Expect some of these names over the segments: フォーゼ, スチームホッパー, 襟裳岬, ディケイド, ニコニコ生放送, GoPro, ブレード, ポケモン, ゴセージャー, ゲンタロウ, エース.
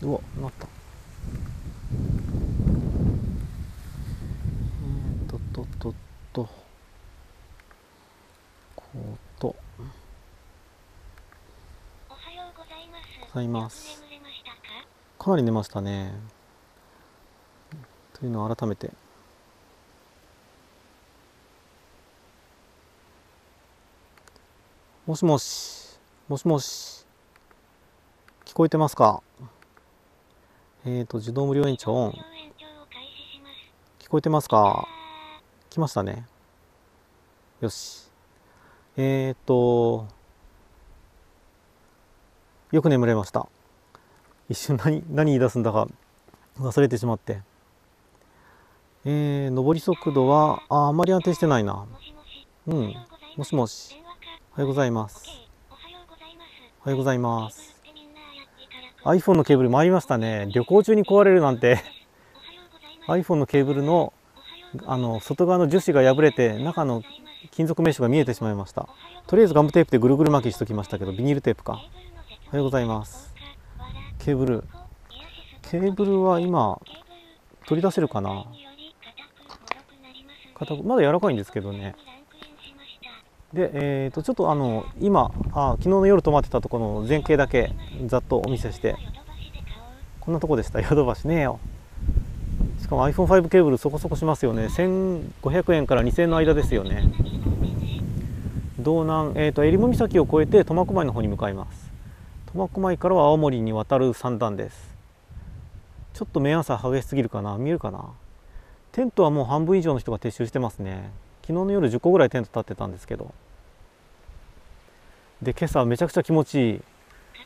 うわ、なった。おはようございます。眠れましたか？かなり寝ましたね。というのを改めて。もしもし、もしもし、聞こえてますか？自動無料延長オン。聞こえてますか？来ましたね。よし。よく眠れました。一瞬何言い出すんだか忘れてしまって。上り速度は、あまり安定してないな。うん。もしもし。おはようございます。おはようございます。iPhone のケーブル参りましたね。旅行中に壊れるなんて。iPhone のケーブルの外側の樹脂が破れて、中の金属メッシュが見えてしまいました。とりあえずガムテープでぐるぐる巻きしときましたけど、ビニールテープか。おはようございます。ケーブルは今取り出せるかな。まだ柔らかいんですけどね。で、ちょっと今、昨日の夜泊まってたところの前景だけざっとお見せして、こんなとこでした。ヨドバシねえよ。しかも iPhone5 ケーブルそこそこしますよね。1500円から2000円の間ですよね。道南、襟裳岬を越えて苫小牧の方に向かいます。苫小牧からは青森に渡る三段です。ちょっと明暗差激しすぎるかな。見えるかな。テントはもう半分以上の人が撤収してますね。昨日の夜10個ぐらいテント立ってたんですけど、で今朝めちゃくちゃ気持ちいい。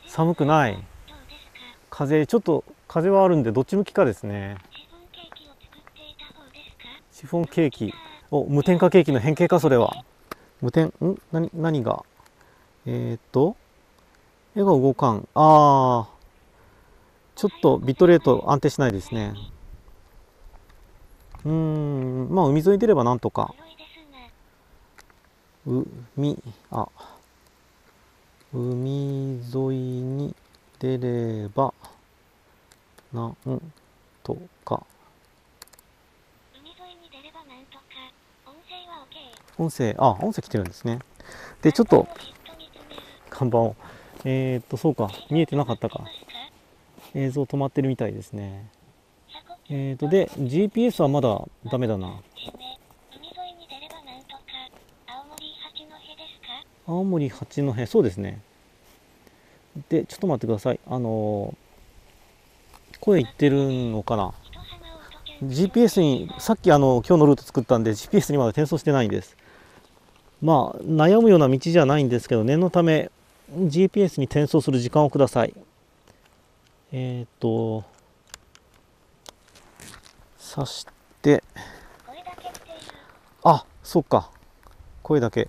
寒くない。風、ちょっと風はあるんで、どっち向きかですね。シフォンケーキを、無添加ケーキの変形か。それは無添ん何が絵が動かん。ああ、ちょっとビットレート安定しないですね。まあ海沿いに出ればなんとか。海沿いに出ればなんとか。音声来てるんですね。でちょっと看板をそうか、見えてなかったか。映像止まってるみたいですね。で GPS はまだダメだな。青森八戸、そうですね。で、ちょっと待ってください。声いってるのかな。GPS に、さっき今日のルート作ったんで、GPS にまだ転送してないんです。まあ、悩むような道じゃないんですけど、念のため、GPS に転送する時間をください。刺して、あ、そっか。声だけ。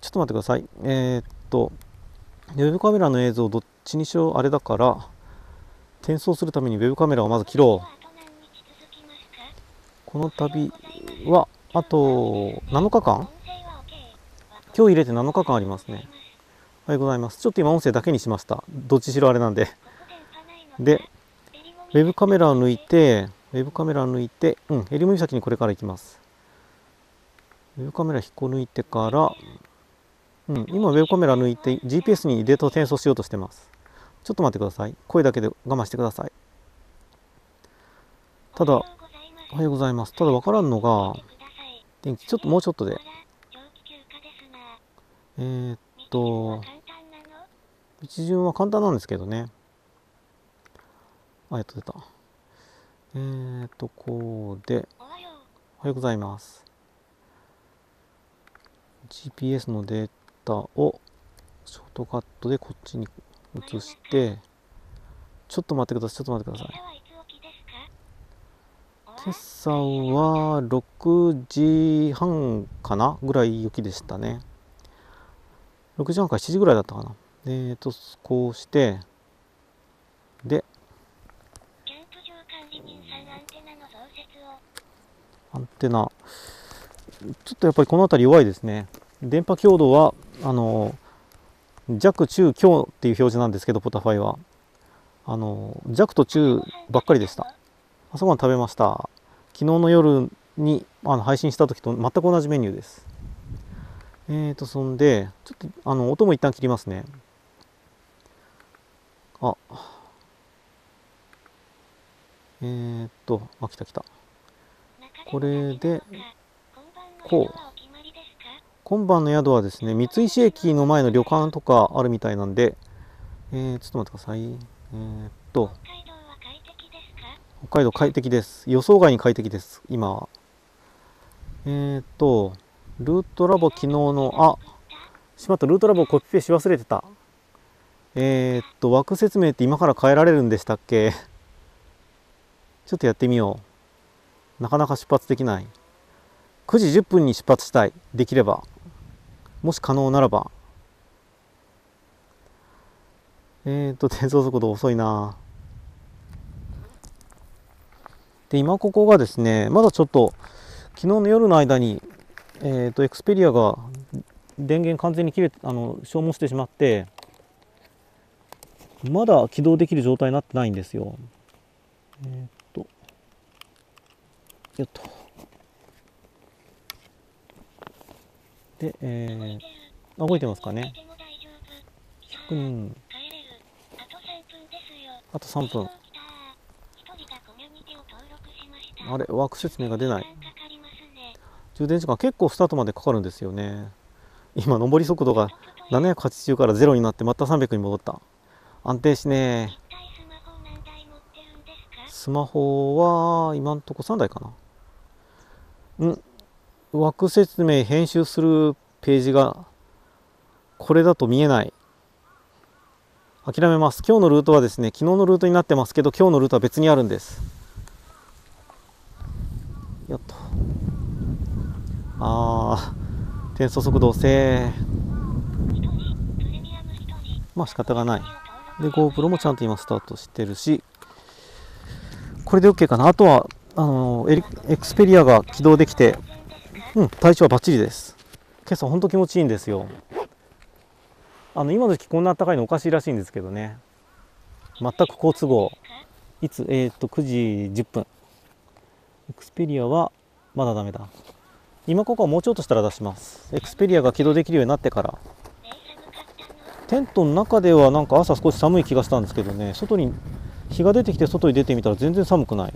ちょっと待ってください。ウェブカメラの映像、どっちにしろあれだから、転送するためにウェブカメラをまず切ろう。この旅は、あと7日間?今日入れて7日間ありますね。おはようございます。ちょっと今音声だけにしました。どっちしろあれなんで。で、ウェブカメラ抜いて、襟裳岬にこれから行きます。ウェブカメラ引っこ抜いてから、今ウェブカメラ抜いて GPS にデータを転送しようとしてます。ちょっと待ってください。声だけで我慢してください。ただ、おはようございます。ただ分からんのが天気。ちょっともうちょっとで道順は簡単なんですけどね。あ、やっと出た。こうで、おはようございます。GPS のデータをショートカットでこっちに移して、ちょっと待ってください。今朝は6時半かなぐらい起きでしたね。6時半から7時ぐらいだったかな。こうしてで、アンテナちょっとやっぱりこの辺り弱いですね。電波強度は弱中強っていう表示なんですけど、ポタファイは弱と中ばっかりでした。朝ごはん食べました。昨日の夜に配信した時と全く同じメニューです。そんで、ちょっと音も一旦切りますね。あ、あ、来た来た。これで、こう。今晩の宿はですね、三石駅の前の旅館とかあるみたいなんで、ちょっと待ってください。北海道快適です。予想外に快適です、今は。ルートラボ昨日の、しまった、ルートラボコピペし忘れてた。枠説明って今から変えられるんでしたっけ？ちょっとやってみよう。なかなか出発できない。9時10分に出発したい。できれば。もし可能ならば。転送速度遅いな。で、今ここがですね、まだちょっと、昨日の夜の間に、エクスペリアが電源完全に切れて、消耗してしまって、まだ起動できる状態になってないんですよ。よっと。で、動いてますかね。100人。あと3分。あれ、ワーク説明が出ない。充電時間結構スタートまでかかるんですよね。今、上り速度が780から0になって、また300に戻った。安定しねえ。スマホは今んとこ3台かな。枠説明編集するページがこれだと見えない。諦めます。今日のルートはですね、昨日のルートになってますけど、今日のルートは別にあるんです。よっと。転送速度制。まあ仕方がない。で、GoPro もちゃんと今スタートしてるし、これで OK かな。あとはエクスペリアが起動できて、体調はバッチリです。今朝本当気持ちいいんですよ。今の時期こんな暖かいのおかしいらしいんですけどね。全く好都合。いつ9時10分。エクスペリアはまだダメだ。今ここはもうちょっとしたら出します。エクスペリアが起動できるようになってから。テントの中ではなんか朝少し寒い気がしたんですけどね。外に日が出てきて外に出てみたら全然寒くない。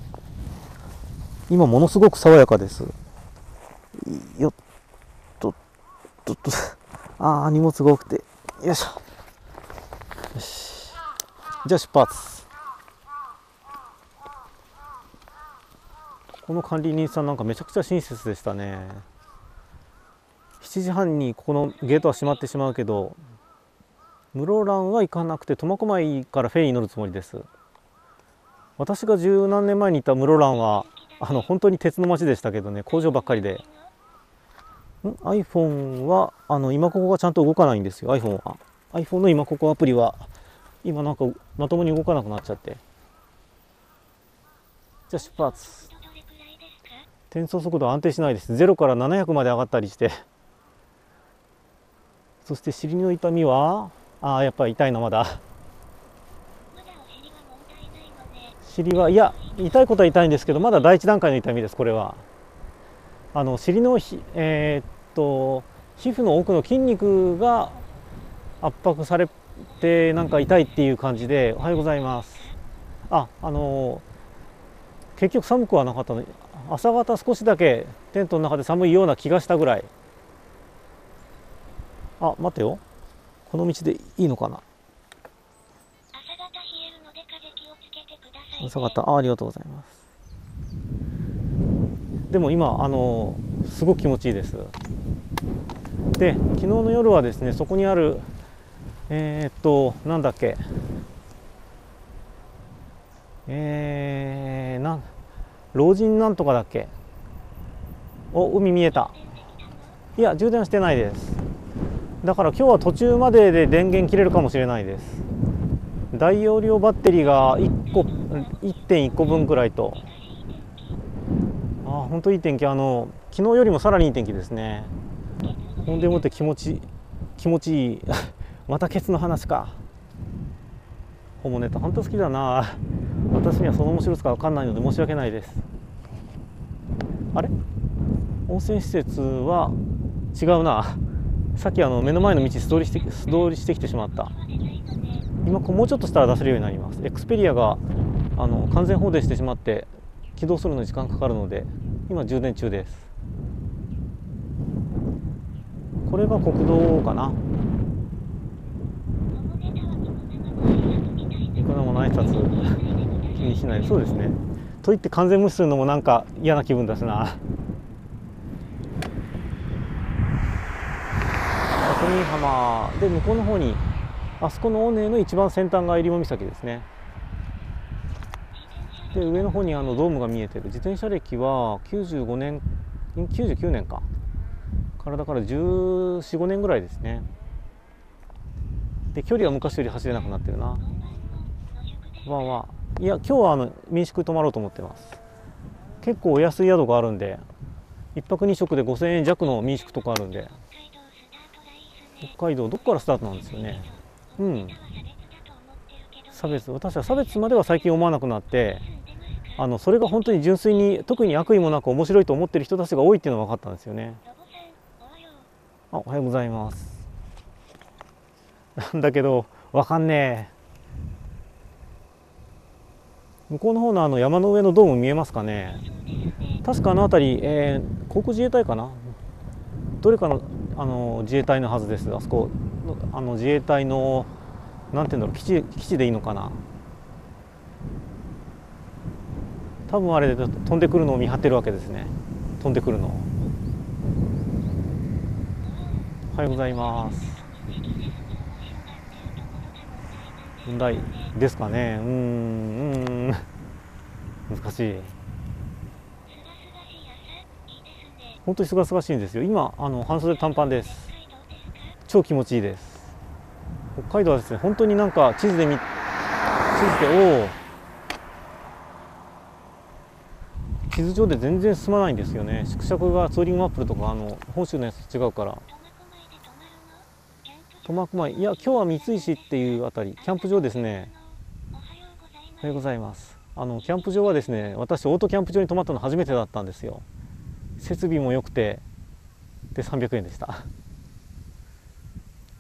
今ものすごく爽やかです。よっと、とっと、荷物が多くて、よいしょ。よし。じゃあ出発。この管理人さんなんかめちゃくちゃ親切でしたね。7時半にここのゲートは閉まってしまうけど、室蘭は行かなくて苫小牧からフェリーに乗るつもりです。私が十何年前に行った室蘭は本当に鉄の町でしたけどね、工場ばっかりで。iPhone は今ここがちゃんと動かないんですよ。 iPhone は iPhone の今ここアプリは今なんかまともに動かなくなっちゃって。じゃあ出発。転送速度安定しないです。0から700まで上がったりして。そして尻の痛みはやっぱり痛いな。まだ尻は、いや痛いことは痛いんですけど、まだ第一段階の痛みです。これは尻の皮膚の奥の筋肉が圧迫されてなんか痛いっていう感じで。おはようございます。結局寒くはなかったの。朝方少しだけテントの中で寒いような気がしたぐらい。待てよ、この道でいいのかな。朝方、ありがとうございます。でも今すごく気持ちいいです。で、昨日の夜はですね、そこにあるなんだっけ、老人なんとかだっけ。海見えた。いや、充電してないです。だから今日は途中までで電源切れるかもしれないです。大容量バッテリーが1.1 個分くらいと。本当いい天気。昨日よりもさらにいい天気ですね。ほんでもって気持ちいい。またケツの話か。ホモネット本当好きだな。私にはその面白さが分かんないので申し訳ないです。あれ、温泉施設は違うな。さっき目の前の道素通りしてきてしまった。今もうちょっとしたら出せるようになります。エクスペリアが完全放電してしまって起動するのに時間かかるので、今充電中です。これが国道かな。いくらもの挨拶気にしない。そうですね。といって完全無視するのもなんか嫌な気分だしな。角見浜で向こうの方にあそこの尾根の一番先端がえりも岬ですね。で上の方にドームが見えてる。自転車歴は95年99年か体から1415年ぐらいですね。で距離は昔より走れなくなってるな。まあまあ、いや今日は民宿泊まろうと思ってます。結構お安い宿があるんで、1泊2食で5000円弱の民宿とかあるんで。北海道どこからスタートなんですよね。うん。差別、私は差別までは最近思わなくなって、それが本当に純粋に特に悪意もなく面白いと思ってる人たちが多いっていうのが分かったんですよね。あ、おはようございます。なんだけどわかんねえ。向こうの方の山の上のドーム見えますかね。確かあの辺り、航空自衛隊かな、どれかの、自衛隊のはずです。あそこ自衛隊のなんていうんだろう、基地でいいのかな。多分あれで飛んでくるのを見張ってるわけですね。飛んでくるの。おはようございます。問題ですかね。難しい。本当にすがすがしいんですよ。今半袖短パンです。超気持ちいいです。北海道はですね、本当になんか地図上で全然進まないんですよね。縮尺がツーリングアップルとか本州のやつと違うから。苫小牧、いや今日は三井市っていうあたりキャンプ場ですね。おはようございます。キャンプ場はですね、私オートキャンプ場に泊まったの初めてだったんですよ。設備も良くてで300円でした。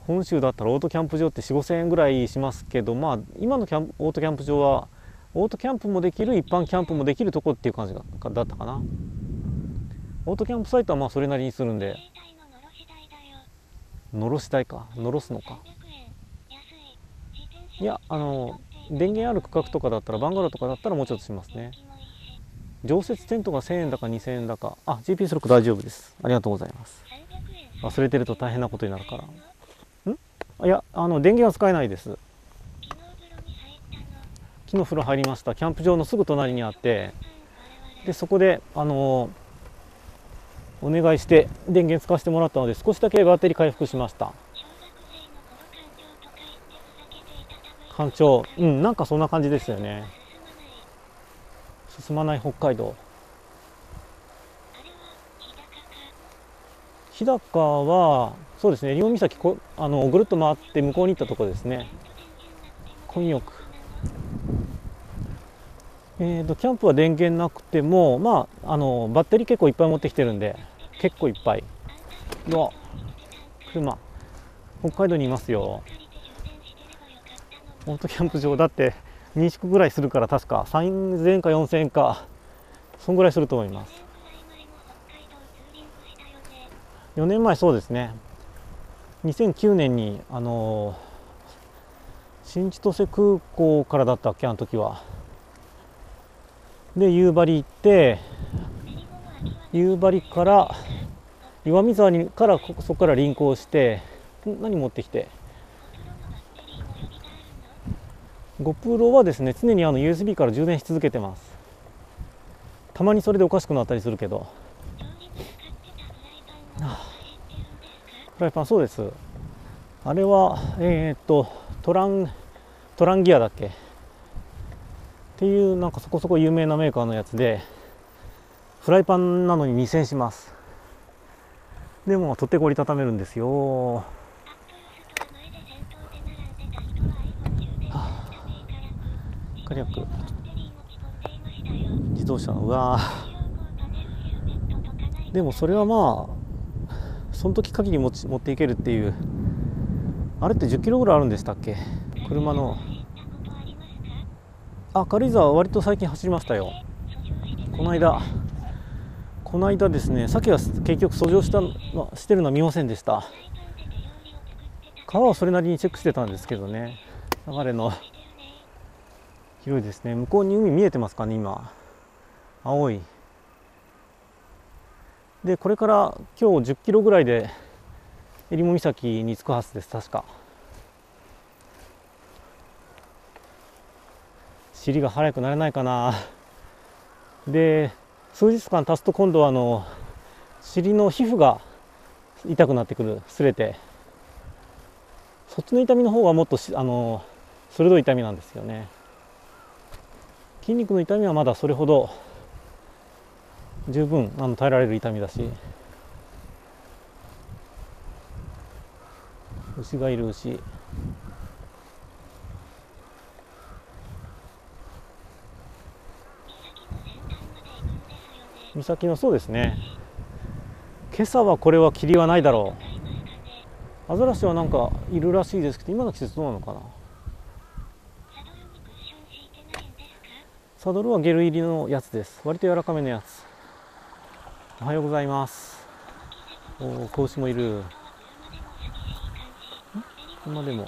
本州だったらオートキャンプ場って4、5千円ぐらいしますけど、まあ今のオートキャンプ場はオートキャンプもできる一般キャンプもできるとこっていう感じだったかな。オートキャンプサイトはまあそれなりにするんで。のろし台か、のろすのか。いや電源ある区画とかだったらバンガローとかだったらもうちょっとしますね。常設テントが1000円だか2000円だか。あ、GPS ロック大丈夫です。ありがとうございます。忘れてると大変なことになるから。いや電源は使えないです。木の風呂入りました。キャンプ場のすぐ隣にあって、でそこでお願いして電源使わせてもらったので、少しだけバッテリー回復しました。干潮、なんかそんな感じですよね。進まない北海道。日高はそうですね、えりも岬ぐるっと回って向こうに行ったとこですね。混浴、キャンプは電源なくても、まあ、バッテリー結構いっぱい持ってきてるんで。結構いっぱい。うわ、車。北海道にいますよ。オートキャンプ場だって民宿ぐらいするから、確か3000円か4000円かそんぐらいすると思います。4年前、そうですね、2009年に新千歳空港からだったっけ、あの時は。で夕張行って、夕張から岩見沢にからそこから臨行して、何持ってきて、 GoPro はですね常にUSB から充電し続けてます。たまにそれでおかしくなったりするけど。フライパン、そうです。あれはトランギアだっけっていう、なんかそこそこ有名なメーカーのやつで、フライパンなのに2000円します。でも取ってこり畳めるんですよ。火力自動車の、うわでもそれはまあその時限り持っていけるっていう。あれって10キロぐらいあるんでしたっけ、車の。あ、軽井沢割と最近走りましたよ。この間ですね、さっきは結局遡上してるのは見ませんでした。川をそれなりにチェックしてたんですけどね。流れの広いですね。向こうに海見えてますかね、今青いで、これから今日10キロぐらいでえりも岬に着くはずです、確か。尻が速くなれないかな。で数日間経つと今度は尻の皮膚が痛くなってくる、擦れて。そっちの痛みの方がもっと鋭い痛みなんですよね。筋肉の痛みはまだそれほど十分耐えられる痛みだし。牛がいる、牛。岬の、そうですね。今朝はこれは霧はないだろう。アザラシはなんかいるらしいですけど、今の季節どうなのかな。サドルはゲル入りのやつです。割と柔らかめのやつ。おはようございます。おお、子牛もいる。今でも。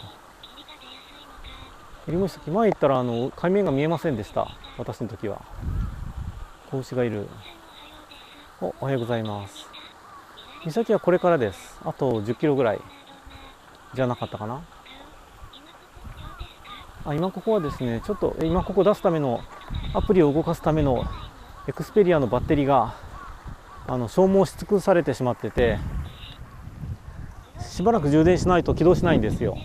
えりも岬、前行ったら海面が見えませんでした。私の時は。子牛がいる。おはようございます。岬はこれからです。あと10キロぐらい。じゃなかったかな。あ、今ここはですね、ちょっと今ここ出すための。アプリを動かすためのエクスペリアのバッテリーが消耗し尽くされてしまってて、しばらく充電しないと起動しないんですよ。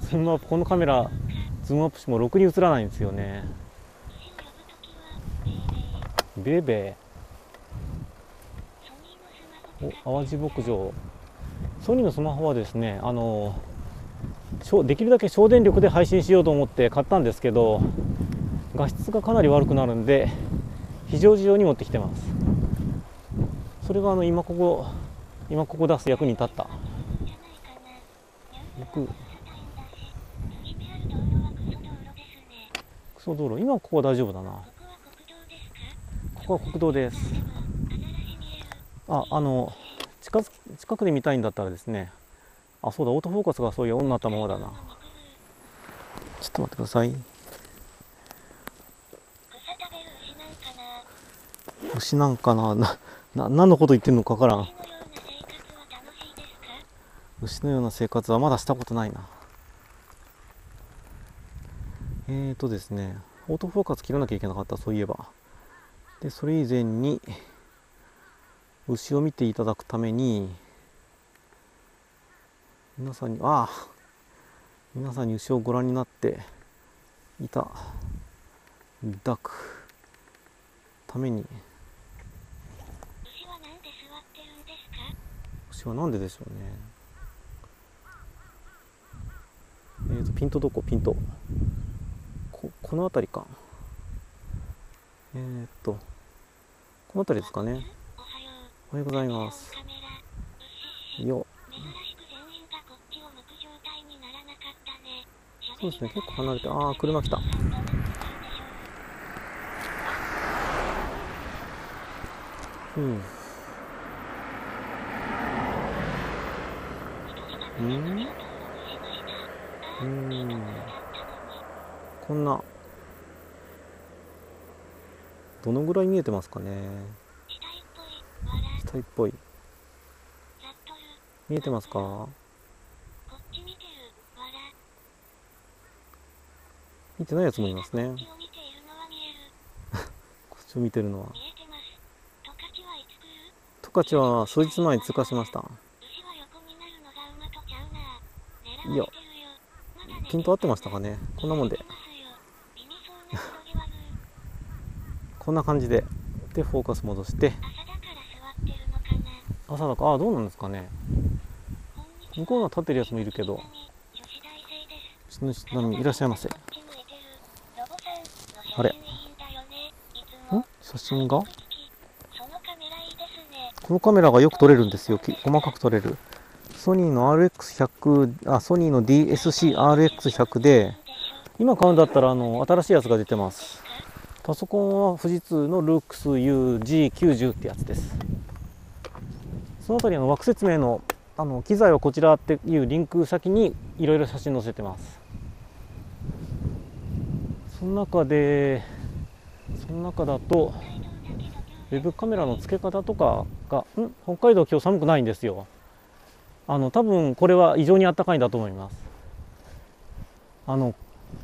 ズームアップ、このカメラズームアップしてもろくに映らないんですよね。ベーベー。お、淡路牧場。ソニーのスマホはですね、できるだけ省電力で配信しようと思って買ったんですけど、画質がかなり悪くなるんで非常時用に持ってきてます。それが今ここ出す役に立った。クソ道路、今ここは大丈夫だな。ここは国道です。あ、近くで見たいんだったらですね。あ、そうだ、オートフォーカスがそういう女ったままだな。ちょっと待ってください。牛なんかな、何のこと言ってんのか分からん。牛のような生活はまだしたことないな。ですね、オートフォーカス切らなきゃいけなかった、そういえば。でそれ以前に牛を見ていただくために皆さんに牛をご覧になっていただくために。牛はなんででしょうね。ピントどこ？ピント。この辺りか。この辺りですかね。おはようございます。よ。そうですね。結構離れて、ああ車来た。うん。こんなどのぐらい見えてますかね。死体っぽい。見えてますか。見てないやつもいますね。こっちを見てるのは。十勝は数日前に通過しました。いや、ピント合ってましたかね。こんなもんでこんな感じでフォーカス戻して、朝だから、ああどうなんですかね。向こうの立ってるやつもいるけど。いらっしゃいませ。あれん写真がこのカメラがよく撮れるんですよ。細かく撮れる。ソニーの RX100、ソニーの DSC-RX100 で、今買うんだったら新しいやつが出てます。パソコンは富士通の LuxUG90 ってやつです。そのあたり枠説明の、機材はこちらっていうリンク先にいろいろ写真載せてます。その中だと、ウェブカメラの付け方とかが、北海道今日寒くないんですよ。多分これは異常に暖かいんだと思います。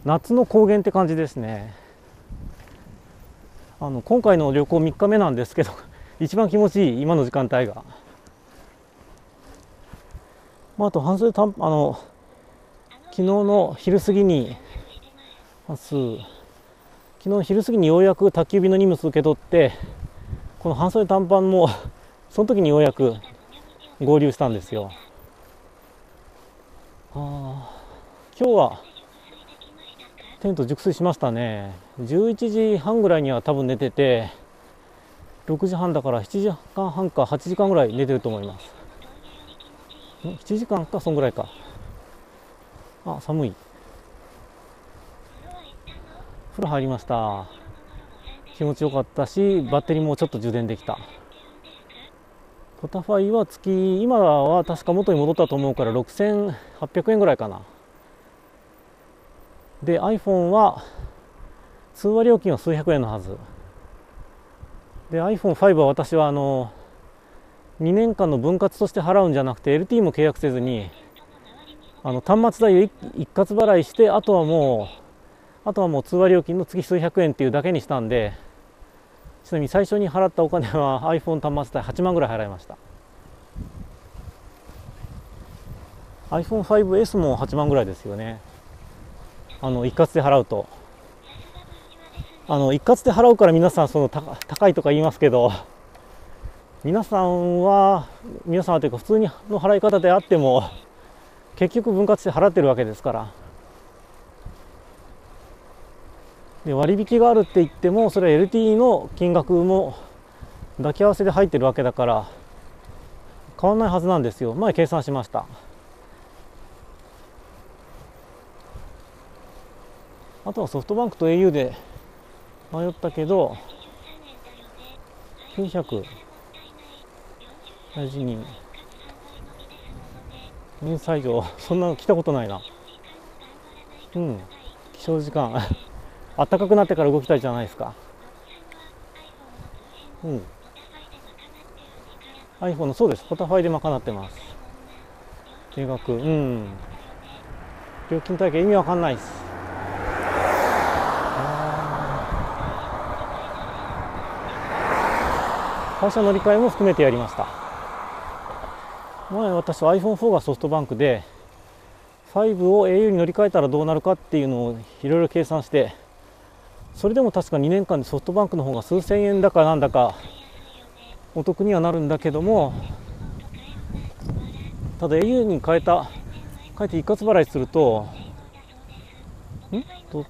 夏の高原って感じですね。今回の旅行3日目なんですけど、一番気持ちいい今の時間帯が、あと半袖昨日の昼過ぎにようやく宅急便の荷物受け取って、この半袖短パンもその時にようやく合流したんですよ。今日はテント熟睡しましたね。11時半ぐらいには多分寝てて、6時半だから7時間半か8時間ぐらい寝てると思います。7時間かそんぐらいか。寒い。風呂入りました。気持ちよかったし、バッテリーもちょっと充電できた。ポタファイは今は確か元に戻ったと思うから6800円ぐらいかな。で iPhone は通話料金は数百円のはずで、 iPhone5 は私は2年間の分割として払うんじゃなくて LTE も契約せずに端末代を一括払いして、あとはもう通話料金の月数百円っていうだけにしたんで、ちなみに最初に払ったお金は iPhone 端末代8万ぐらい払いました。 iPhone5S も8万ぐらいですよね。一括で払うと一括で払うから、皆さん高いとか言いますけど、皆さんはというか普通の払い方であっても結局分割して払ってるわけですから。で割引があるって言っても、それは LTE の金額も抱き合わせで入ってるわけだから変わんないはずなんですよ。前計算しました。あとはソフトバンクと au で迷ったけど、900大事に入西条、そんなの来たことないな。起床時間暖かくなってから動きたいじゃないですか。iPhone のそうです、ポタファイで賄ってます。定額料金体系意味わかんないです。会社乗り換えも含めてやりました。前私は iPhone4 がソフトバンクで、5を au に乗り換えたらどうなるかっていうのをいろいろ計算して、それでも確か2年間でソフトバンクの方が数千円だかなんだかお得にはなるんだけども、ただ au に変えて一括払いするとお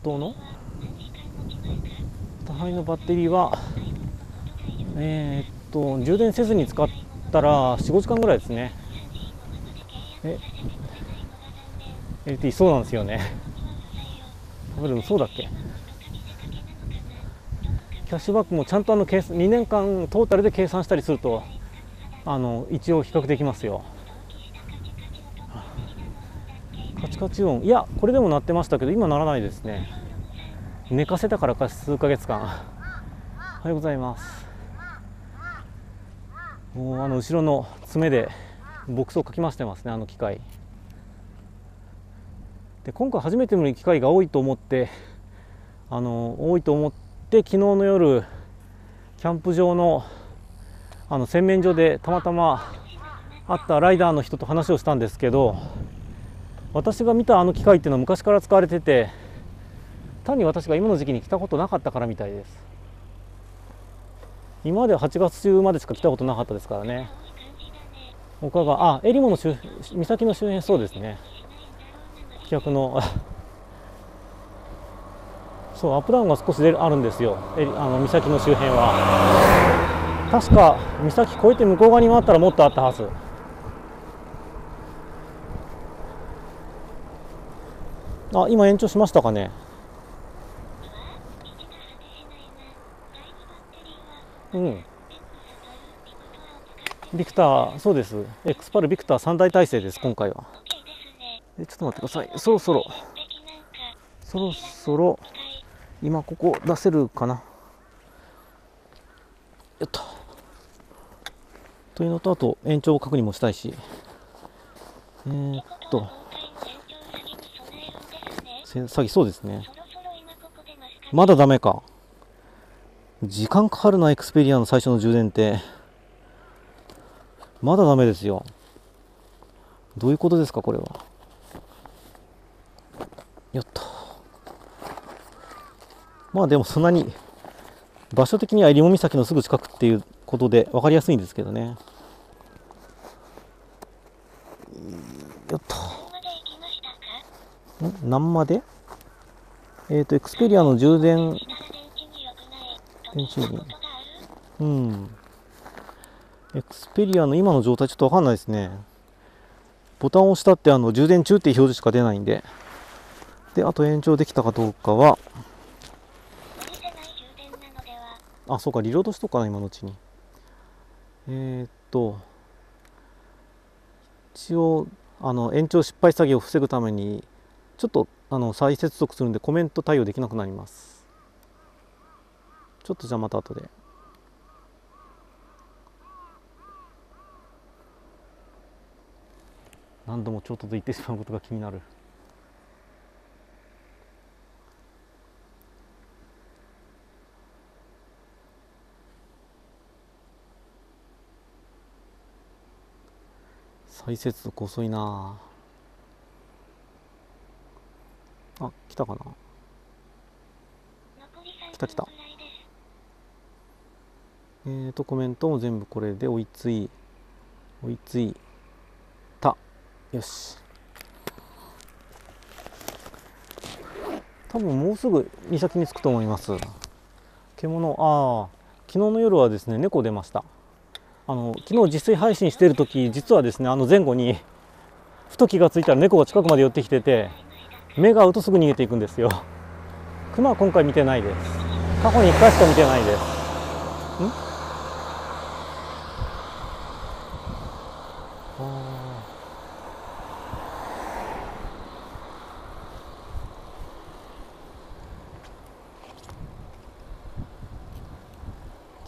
互いのバッテリーは充電せずに使ったら4、5時間ぐらいですね。LTE そうなんですよね。そうだっけ。キャッシュバックもちゃんと2年間トータルで計算したりすると一応比較できますよ。カチカチ音、いやこれでも鳴ってましたけど今鳴らないですね。寝かせたからか数ヶ月間。おはようございます。もう後ろの爪で牧草をかき回してますね。機械で今回初めての機会が多いと思って昨日の夜キャンプ場の洗面所でたまたま会ったライダーの人と話をしたんですけど、私が見た機械っていうのは昔から使われてて、単に私が今の時期に来たことなかったからみたいです。今までは8月中までしか来たことなかったですからね。他がえりもの岬の周辺、そうですね、企画のそう、アップダウンが少しあるんですよ、岬の周辺は。確か岬越えて向こう側に回ったらもっとあったはず。あ、今延長しましたかね。うん、ビクター、そうです、エクスパルビクター3台体制です今回は。で、ちょっと待ってください。そろそろ今ここ出せるかな、やった、というのと、あと延長確認もしたいし、詐欺、そうですね。まだダメか。時間かかるな、エクスペリアの最初の充電って。まだダメですよ。どういうことですかこれは。やった。まあでもそんなに場所的にはえりも岬のすぐ近くっていうことで分かりやすいんですけどね。やった。何まで？エクスペリアの充電、エクスペリアの今の状態ちょっと分かんないですね。ボタンを押したって充電中っていう表示しか出ないんで。で、あと延長できたかどうかは、あ、そうか、リロードしとくかな今のうちに。一応延長失敗作業を防ぐためにちょっと再接続するんでコメント対応できなくなります。ちょっとじゃあまた後で。何度もちょっとと言ってしまうことが気になる。再接続遅いなあ。あ、来たかな。来た来た。コメントも全部これで追いついた。よし。多分もうすぐ岬に着くと思います。獣、ああ、昨日の夜はですね、猫出ました。昨日実際配信している時、実はですね、前後にふと気がついたら猫が近くまで寄ってきてて、目が合うとすぐ逃げていくんですよ。クマは今回見てないです。過去に1回しか見てないです。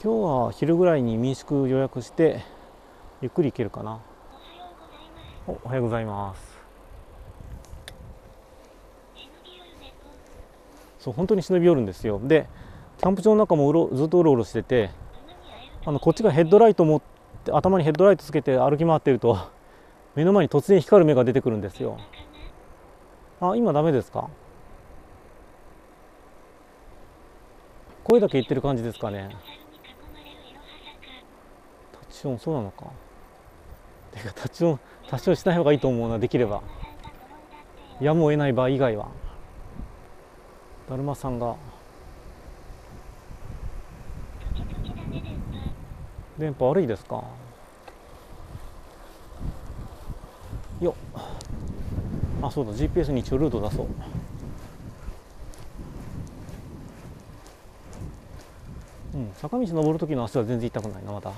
今日は昼ぐらいに民宿予約してゆっくり行けるかな。おはようございます。本当に忍び寄るんですよ。で、キャンプ場の中もずっとうろうろしてて、こっちがヘッドライト持って、頭にヘッドライトつけて歩き回ってると目の前に突然光る目が出てくるんですよ。あ、今ダメですか。声だけ言ってる感じですかね。タッチ音、そうなのか。てかタッチ音しない方がいいと思うな、できれば。やむを得ない場合以外は。だるまさんが電波悪いですか。よっ、あ、そうだ、 GPS に一応ルート出そう。うん、坂道登る時の足は全然痛くないな。まだよ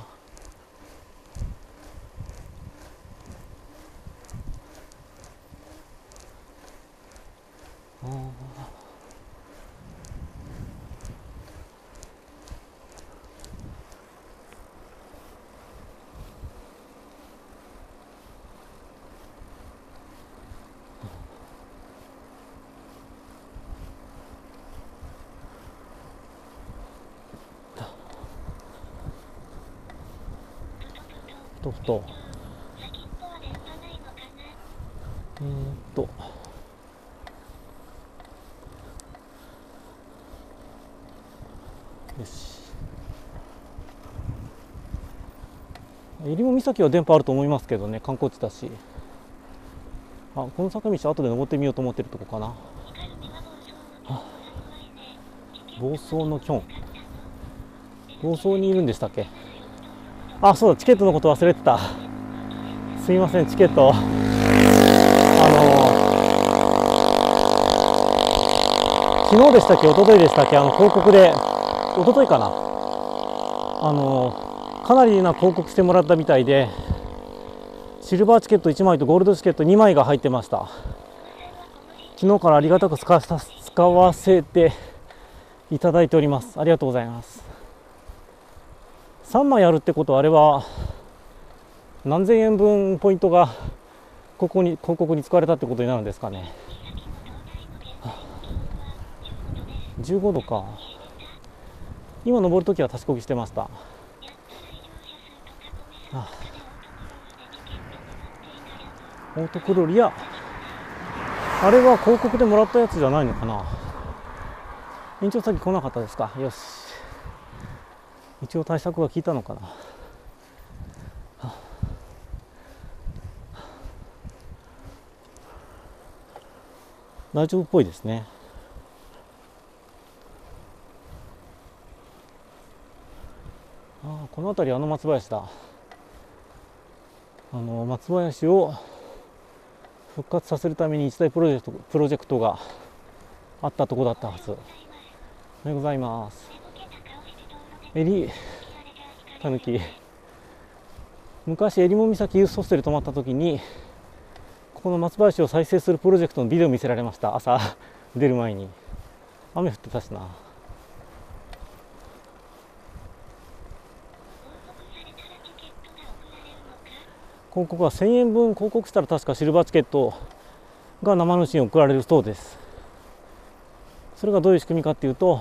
し。えりも岬は電波あると思いますけどね、観光地だし。あ、この坂道は後で登ってみようと思ってるとこかな。はあ、房総のキョン、房総にいるんでしたっけ。あ、そうだ、チケットのこと忘れてた。すいません、チケット昨日でしたっけ、一昨日でしたっけ、広告で、一昨日かな、かなりな広告してもらったみたいで、シルバーチケット1枚とゴールドチケット2枚が入ってました。昨日からありがたく使わせていただいております。ありがとうございます。3枚あるってことは、あれは何千円分ポイントが広告に使われたってことになるんですかね。15度か。今登るときは立ちこぎしてました。はあ、オートクロリア、あれは広告でもらったやつじゃないのかな。延長先来なかったですか。よし、一応対策が効いたのかな。はあ、大丈夫っぽいですね。ああ、この辺り松林だ。松林を復活させるために一大プロジェクトがあったとこだったはず。おはようございます。襟たぬき、昔襟裳岬ユースホステル泊まった時にここの松林を再生するプロジェクトのビデオ見せられました。朝出る前に雨降ってたしな。広告は1000円分広告したら確かシルバーチケットが生主に送られるそうです。それがどういう仕組みかっていうと、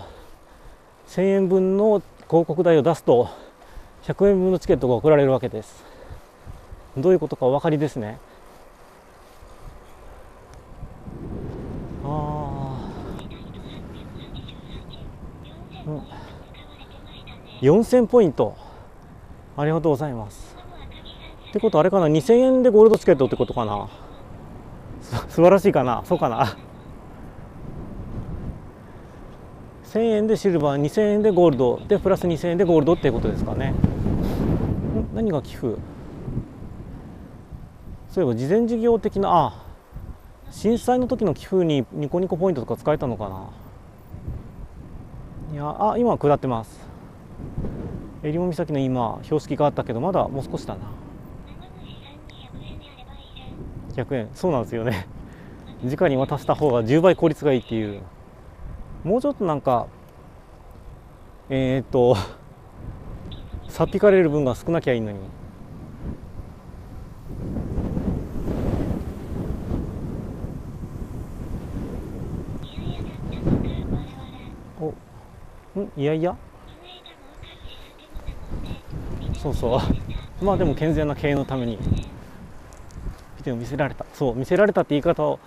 1000円分の広告代を出すと100円分のチケットが送られるわけです。どういうことかお分かりですね。ああ、うん、4000ポイントありがとうございます。ってことはあれかな、2000円でゴールドチケットってことかな。素晴らしいかな、そうかな。1000円でシルバー、2000円でゴールドでプラス2000円でゴールドっていうことですかね。何が寄付、そういえば慈善事業的な、あ、震災の時の寄付にニコニコポイントとか使えたのかな。いや、あ、今下ってます。襟裳岬の今標識があったけど、まだもう少しだな。100円、そうなんですよね。直に渡した方が10倍効率がいいっていう。もうちょっとなんかさっぴかれる分が少なきゃいいのに。お、ん、いやいや、そうそう、まあでも健全な経営のために見せられた。そう、見せられたって言い方を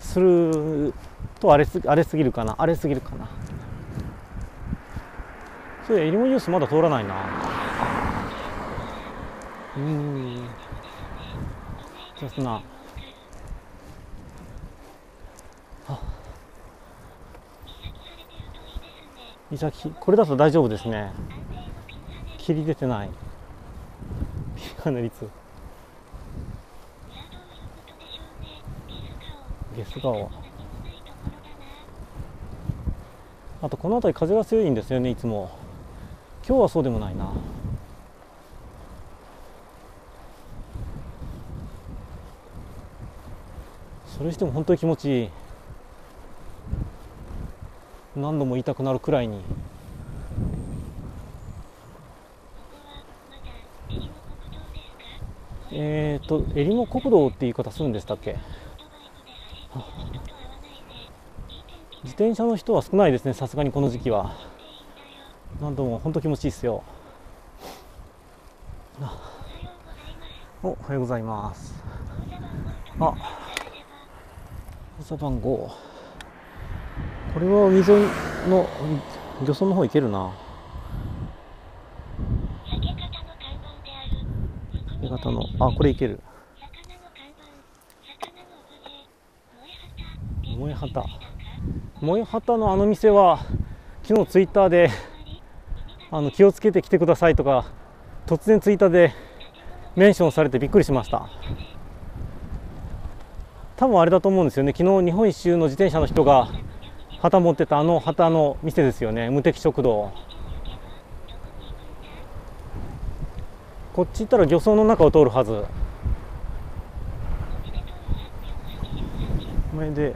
するとあれすぎるかな。そういや、襟裳ユースまだ通らないな。うん、じゃあそんな、岬、これだと大丈夫ですね。霧出てない。ピカの率ゲス川。あとこの辺り風が強いんですよね、いつも。今日はそうでもないな。それにしても本当に気持ちいい。何度も言いたくなるくらいに。襟裳国道って言い方するんでしたっけ。自転車の人は少ないですね、さすがにこの時期は。何度も本当気持ちいいですよ。お、おはようございます。あ、口座番号、これは海沿いの漁村の方行けるな。酒方の、あ、これ行ける。萌え旗のあの店は昨日ツイッターで気をつけて来てくださいとか突然ツイッターでメンションされてびっくりしました。多分あれだと思うんですよね。昨日日本一周の自転車の人が旗持ってたあの旗の店ですよね。無敵食堂。こっち行ったら漁村の中を通るはず。前で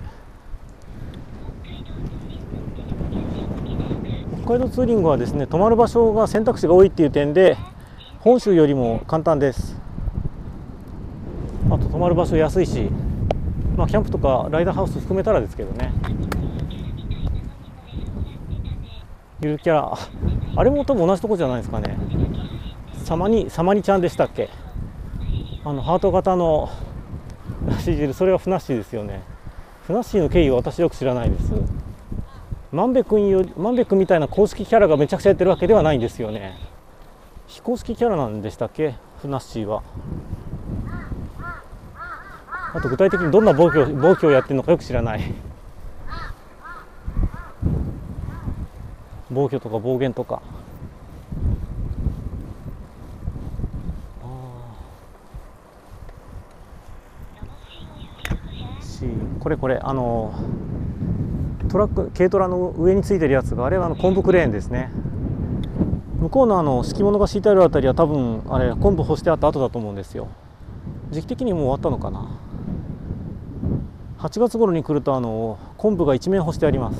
北海道ツーリングはですね、泊まる場所が選択肢が多いっていう点で本州よりも簡単です。あと泊まる場所安いし、キャンプとかライダーハウス含めたらですけどね。ゆるキャラ、あれも多分同じとこじゃないですかね。サマニちゃんでしたっけ。ハート型のらし汁、それはふなっしーですよね。ふなっしーの経緯は私よく知らないです。まんべ君みたいな公式キャラがめちゃくちゃやってるわけではないんですよね。非公式キャラなんでしたっけ、ふなっしーは。あと具体的にどんな暴挙をやってるのかよく知らない。暴挙とか暴言とか。これトラック、軽トラの上についてるやつが、あれは昆布クレーンですね。向こうの敷物が敷いてあるあたりは多分あれ昆布干してあった後だと思うんですよ。時期的にもう終わったのかな。8月頃に来ると昆布が一面干してあります。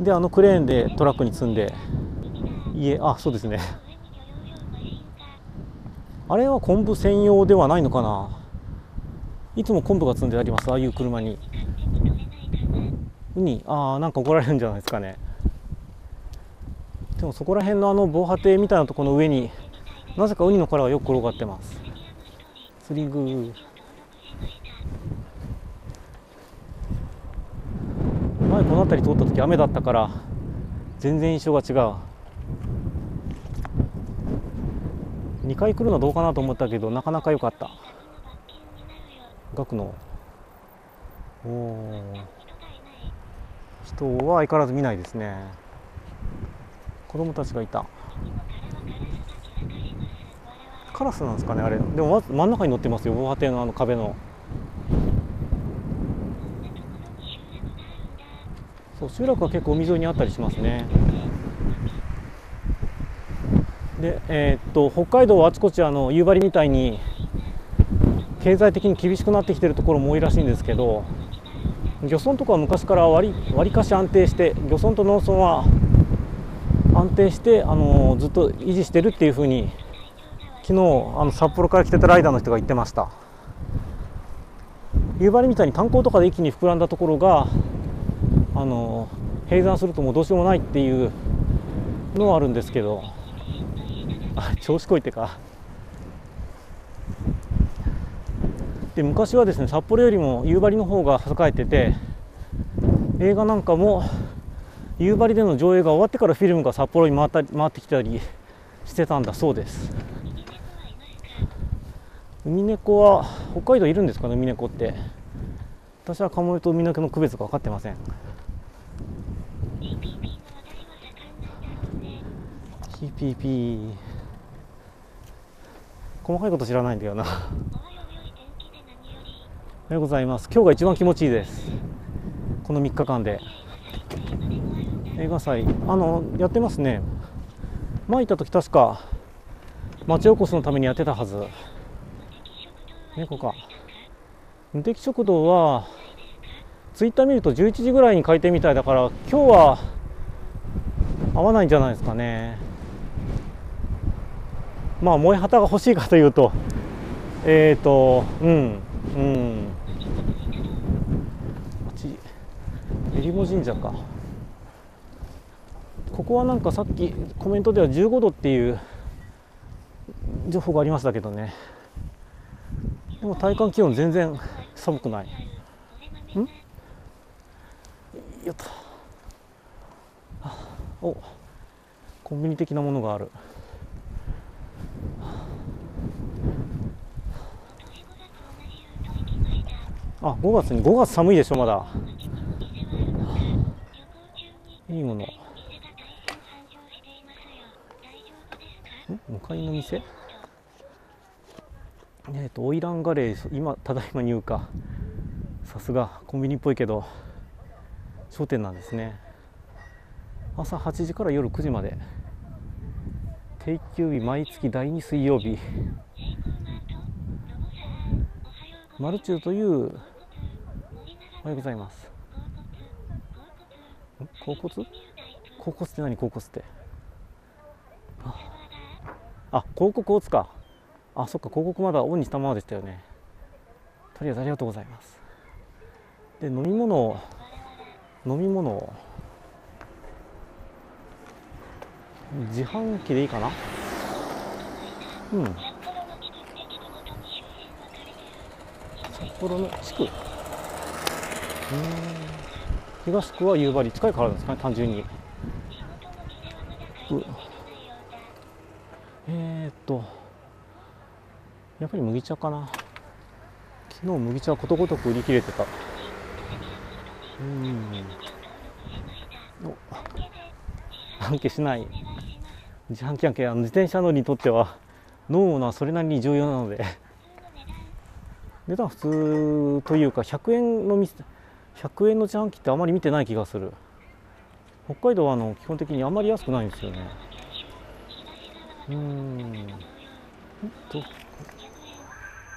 でクレーンでトラックに積んで家、そうですね。あれは昆布専用ではないのかな。いつも昆布が積んであります、ああいう車に。ウニ、なんか怒られるんじゃないですかね。でもそこら辺の防波堤みたいなところの上になぜかウニの殻がよく転がってます。釣り具。前この辺り通った時雨だったから全然印象が違う。2回来るのはどうかなと思ったけどなかなか良かった。学の人は相変わらず見ないですね。子供たちがいた。カラスなんですかねあれ。でも真ん中に乗ってますよ、防波堤の壁の。そう、集落は結構海沿いにあったりしますね。で北海道はあちこち夕張みたいに経済的に厳しくなってきてるところも多いらしいんですけど、漁村とかは昔からわりかし安定して、漁村と農村は安定してずっと維持してるっていうふうに昨日札幌から来てたライダーの人が言ってました。夕張みたいに炭鉱とかで一気に膨らんだところが閉山するともうどうしようもないっていうのはあるんですけど、調子こいってか。で昔はですね、札幌よりも夕張の方が栄えてて、映画なんかも夕張での上映が終わってからフィルムが札幌に回ってきたりしてたんだそうです。海猫は北海道いるんですかね。海猫って、私はカモメと海猫の区別が分かってません。ピーピーピー、細かいこと知らないんだよな。おはようございます。今日が一番気持ちいいです、この3日間で。映画祭やってますね。前行った時確か町おこしのためにやってたはず。猫か。無敵食堂はツイッター見ると11時ぐらいに開店みたいだから、今日は合わないんじゃないですかね。萌え旗が欲しいかというとえりも神社か。ここはなんかさっきコメントでは15度っていう情報がありましたけどね。でも体感気温全然寒くない。よっと。お、コンビニ的なものがある。5月寒いでしょまだ。いいもの。向かいの店、オイランガレー、今ただいま入荷。さすがコンビニっぽいけど商店なんですね。朝8時から夜9時まで、定休日毎月第2水曜日。マルチューという、おはようございます。甲骨？甲骨って何？甲骨って、あ、広告を打つか。あ、そっか、広告まだオンにしたままでしたよね。とりあえずありがとうございます。で、飲み物を自販機でいいかな。うん、札幌の地区、東区は夕張、近いからですかね、単純に。やっぱり麦茶かな。昨日麦茶はことごとく売り切れてた。半径しない。自販機半径、自転車乗りにとっては飲むものはそれなりに重要なので値段普通というか、100円の自販機ってあまり見てない気がする。北海道は基本的にあまり安くないんですよね。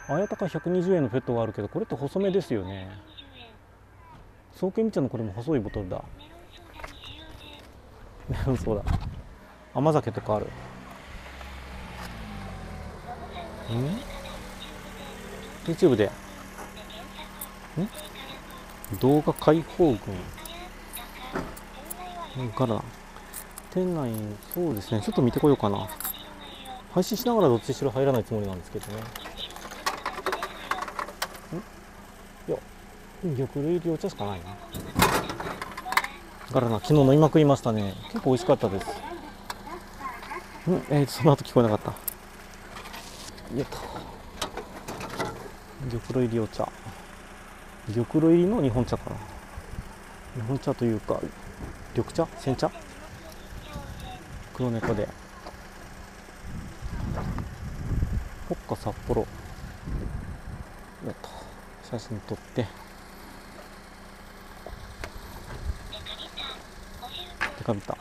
あやたか120円のペットがあるけど、これって細めですよね。早慶み茶のこれも細いボトルだ。メロンソーダ、甘酒とかある。YouTube で動画解放軍から店内、そうですね、ちょっと見てこようかな。配信しながらどっちにしろ入らないつもりなんですけどね。玉類緑茶しかないな。だからな、昨日飲みまくりましたね。結構美味しかったです。その後聞こえなかった。よっと。玉類緑茶。玉類入りの日本茶かな。日本茶というか、緑茶？煎茶？黒猫で。ほっか札幌。よっと。写真撮って。かびた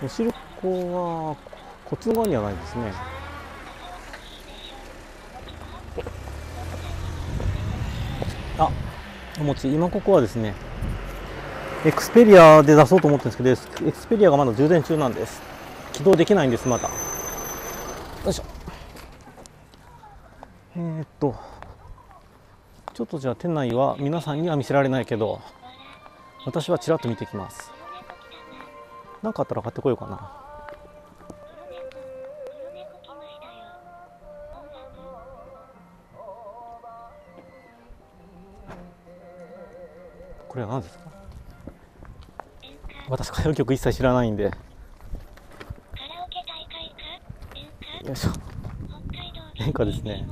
おしるこはこっちの側にはないですね。あ、お餅。今ここはですね、エクスペリアで出そうと思ってるんですけど、エクスペリアがまだ充電中なんです。起動できないんです、まだ。よいしょ。ちょっとじゃあ店内は皆さんには見せられないけど、私はちらっと見てきます。なんかあったら買ってこようかな。これは何ですか？私歌謡曲一切知らないんで。よいしょ。演歌ですね。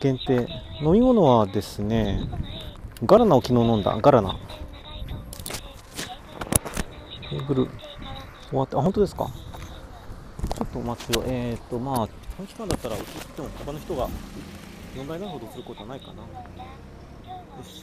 限定。飲み物はですね、ガラナを昨日飲んだ。ガラナ。テーブル終わって、あ、本当ですか。ちょっとお待ちを。まあこの期間だったら移っても他の人が問題ないほどすることはないかな。よし。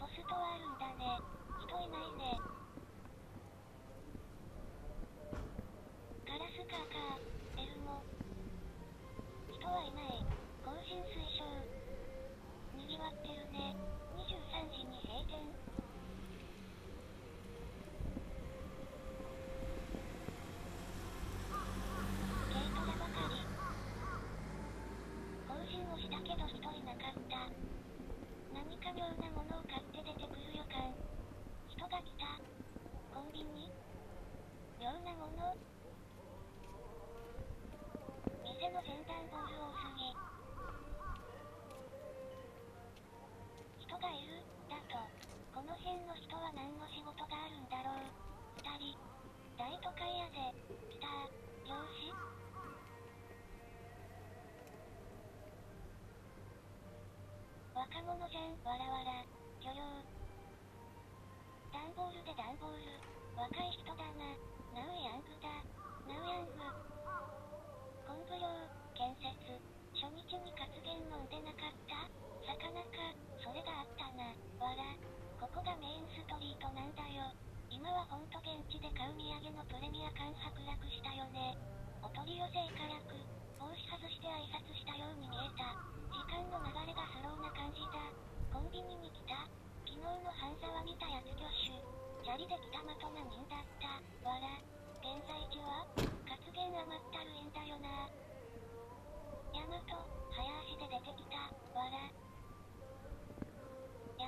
ボストたものじゃん、わらわら、許容。ダンボールでダンボール、若い人だな、ナウヤングだ、ナウヤング。昆布漁、建設、初日にカツゲン飲んでなかった魚か、それがあったな、わら。ここがメインストリートなんだよ。今はほんと現地で買う土産のプレミア感剥落したよね。お取り寄せ以下略、帽子外して挨拶したように見えた。時間の流れがスローな感じだ。コンビニに来た。昨日の半沢見たやつ挙手。砂利で来たまとな人だった。わら。現在地は活言余ったる縁だよな。ヤマト、早足で出てきた。わら。ヤ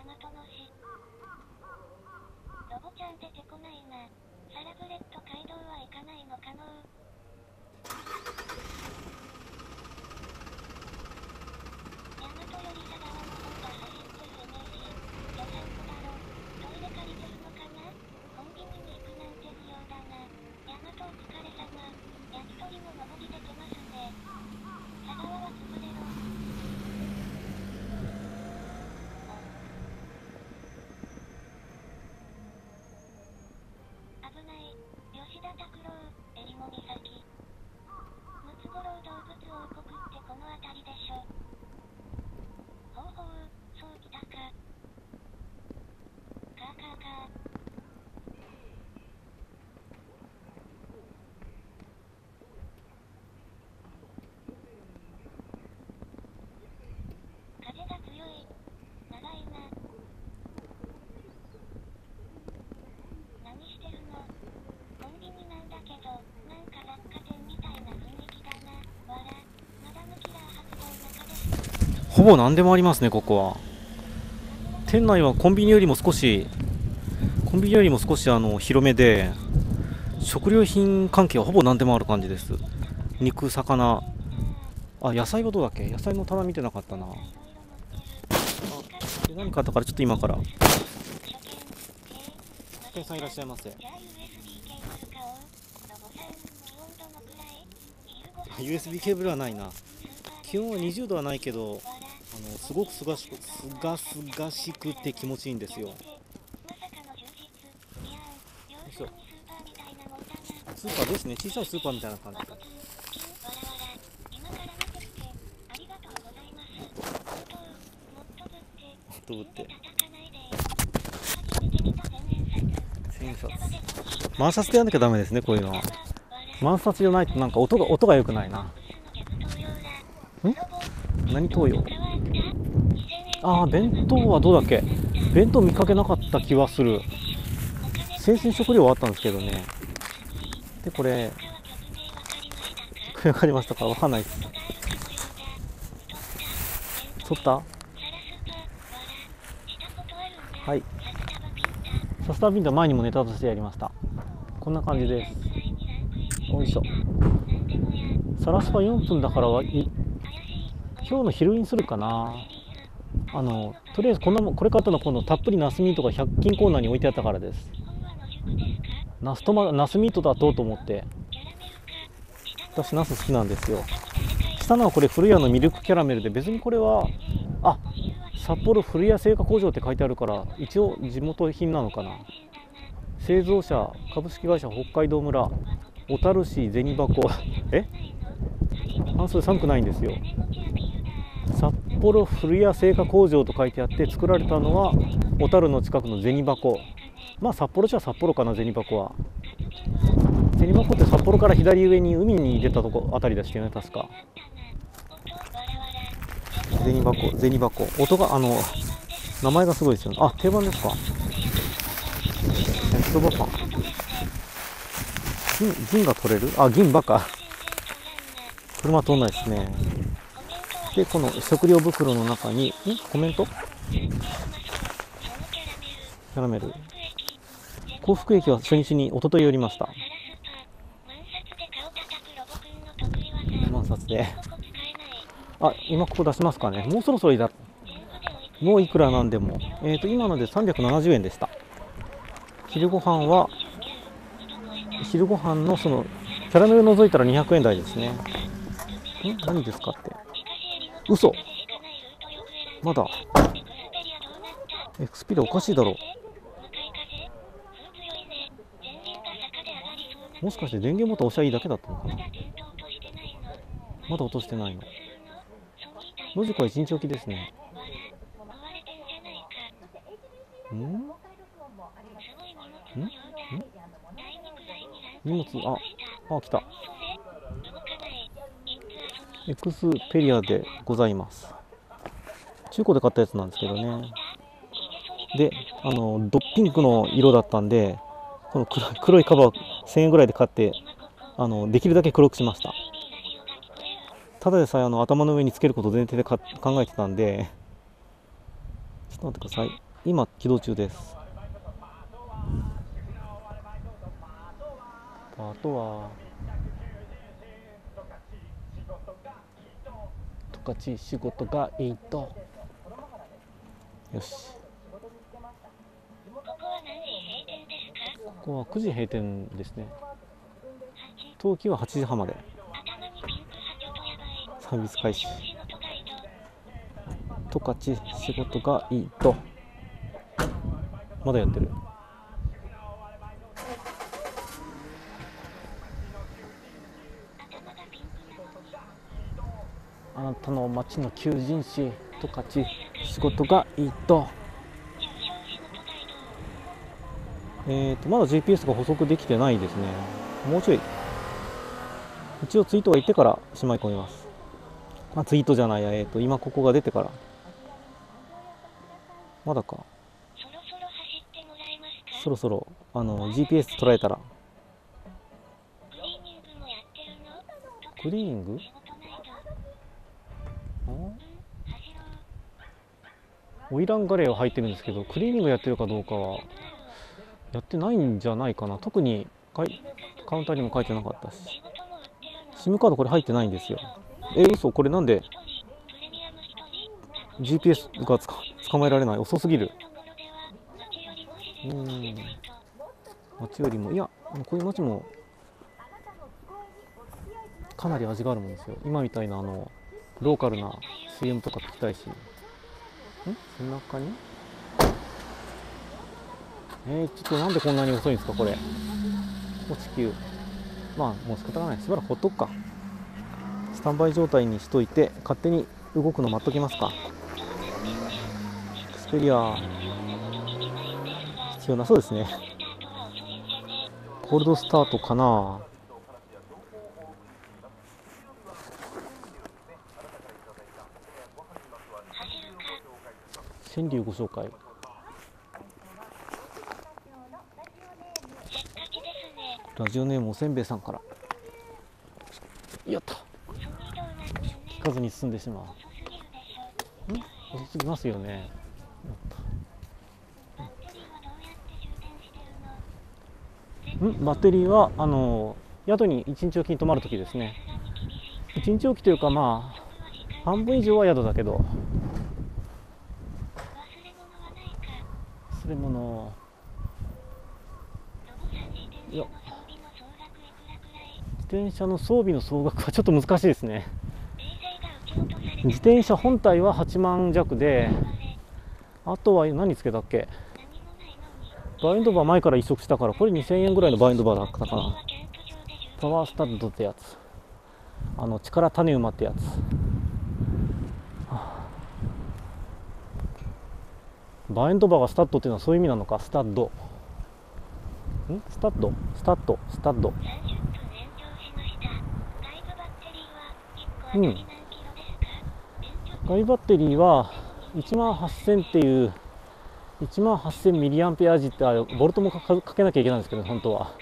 マトの死。ロボちゃん出てこないな。サラブレッド街道は行かないのかのう。ヤマトより早く下側の方が走ってるイメージ。やさんこだろ。トイレ借りてるのかな。コンビニに行くなんて不要だな。ヤマトお疲れ様。焼き鳥も上り出てますね。佐川は潰れろ。危ない。吉田拓郎、襟裳岬。ムツゴロウ動物王国ってこの辺りでしょ。ほうほう、そうきたか。カーカーカー。風が強い。長いな。何してるの？コンビニなんだけど、なんか雑貨店みたいな雰囲気。ほぼ何でもありますね、ここは。店内はコンビニよりも少し広めで、食料品関係はほぼ何でもある感じです。肉、魚、あ、野菜はどうだっけ。野菜の棚見てなかったな。何かあったからちょっと今から。店さんいらっしゃいませ。USB ケーブルはないな。気温は20度はないけど、すごくすがすがしくて気持ちいいんですよ。スーパーですね。小さいスーパーみたいな感じ。万札でやんなきゃダメですね、こういうのは。万札じゃないとなんか音が良くないな。ん？何東洋？ああ、弁当はどうだっけ。弁当見かけなかった気はする。生鮮食料はあったんですけどね。で、これ分かりましたか。分かんないです。取った。はい、サスタービンダー前にもネタとしてやりました。こんな感じです。よいしょ。サラスパ4分だからは今日の昼にするかな。とりあえずこれ買ったのは今度たっぷりナスミートが100均コーナーに置いてあったからです。ナスミートだと思って。私ナス好きなんですよ。下のはこれ古谷のミルクキャラメルで、別にこれはあ、札幌古谷製菓工場って書いてあるから一応地元品なのかな。製造者株式会社北海道村小樽市銭箱え、半袖寒くないんですよ。札幌古谷製菓工場と書いてあって、作られたのは小樽の近くの銭箱。まあ札幌市は札幌かな。銭箱は銭箱って札幌から左上に海に出たとこあたりでしたよね、確か。銭箱音が名前がすごいですよね。あ、定番ですか。焼きそばパン。銀が取れる。あ、銀ばか。車通んないですね。で、この食料袋の中に、コメント？キャラメル。幸福駅は初日に一昨日寄りました。万札で。あ、今ここ出しますかね。もうそろそろいいだ。もういくらなんでも。今ので370円でした。昼ご飯のその、キャラメル除いたら200円台ですね。何ですかって。嘘。まだ XP でおかしいだろう。もしかして電源ボタン押しゃいいだけだったのかな。まだ落としてないの。野宿は1日おきですね。ん？ん？荷物、あ、来た。エクスペリアでございます。中古で買ったやつなんですけどね。で、ドッピンクの色だったんで、この黒いカバー1000円ぐらいで買って、できるだけ黒くしました。ただでさえ頭の上につけることを前提で考えてたんで、ちょっと待ってください。今、起動中です。あとはトカチ仕事がいいとよし。ここは9時閉店ですね。登記は8時半まで。サービス開始。トカチ仕事がいいとまだやってる。あなたの町の求人誌とかち仕事がいいとまだ GPS が補足できてないですね。もうちょい一応ツイートが行ってからしまい込みます。まあ、ツイートじゃないや今ここが出てからまだかそろそろGPS 捉えたらクリーニングオイランガレーを履いてるんですけど、クリーニングやってるかどうかはやってないんじゃないかな。特にカウンターにも書いてなかったし、SIM カードこれ入ってないんですよ。嘘、これなんで GPS が捕まえられない。遅すぎる。街よりも、いや、こういう街もかなり味があるもんですよ。今みたいなローカルな CM とか聞きたいし。背中にちょっとなんでこんなに遅いんですかこれ。地球まあもう仕方がない。しばらくほっとくか。スタンバイ状態にしといて勝手に動くの待っときますか。エクスペリア必要なそうですね。コールドスタートかな。川柳ご紹介。ラジオネームおせんべいさんから。やった。聞かずに進んでしまう。遅すぎますよね。バッテリーは宿に1日おきに泊まるときですね。1日おきというかまあ半分以上は宿だけど。自転車の装備の総額はちょっと難しいですね。自転車本体は8万弱で、あとは何つけたっけ。バインドバー前から移植したから、これ2000円ぐらいのバインドバーだったかな。パワースタッドってやつ、力種馬ってやつ、バインドバーがスタッドっていうのはそういう意味なのか。スタッドスタッドガイバッテリーは18000っていう18000ミリアンペア時って、ボルトもかけなきゃいけないんですけど、本当は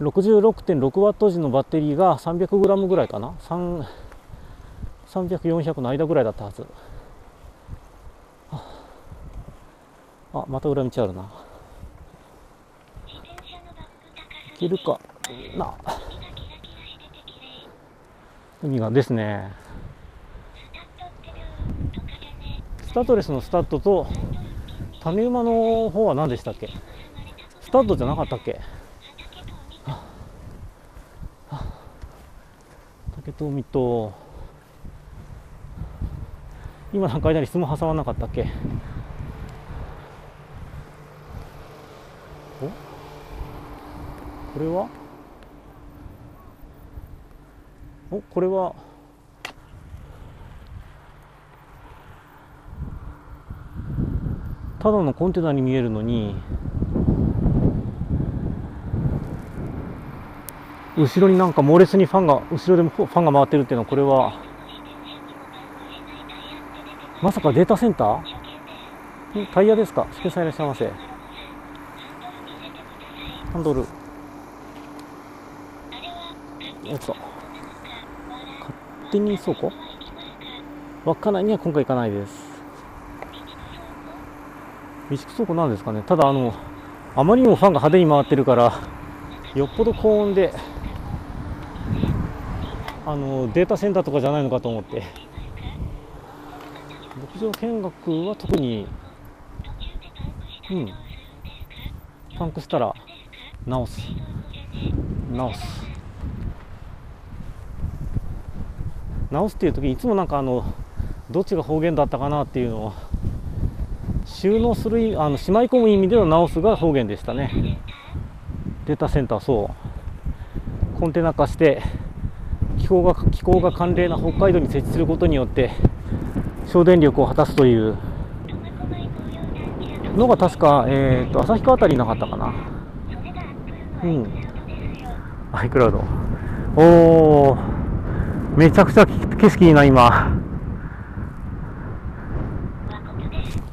66.6 ワット時のバッテリーが 300g ぐらいかな。300400の間ぐらいだったはず。あ、また裏道あるな。いるかな。海がですね。スタッドレスのスタッドと種馬の方は何でしたっけ。スタッドじゃなかったっけ。竹と海と今なんか間に質問挟まなかったっけ。これはこれはただのコンテナに見えるのに後ろになんか猛烈にファンが後ろでもファンが回ってるっていうのはこれはまさかデータセンター？タイヤですか？助さんいらっしゃいませ。ハンドル。よっと。勝手に走行？稚内には今回行かないです。備蓄走行なんですかね。ただあまりにもファンが派手に回ってるから、よっぽど高温で、データセンターとかじゃないのかと思って。牧場見学は特に、パンクしたら直すっていう時にいつもなんかどっちが方言だったかなっていうのを収納するしまい込む意味での直すが方言でしたね。データセンター、そうコンテナ化して気候が寒冷な北海道に設置することによって省電力を果たすというのが確か、旭川あたりなかったかな。iCloud。おー、めちゃくちゃ景色いいな、今。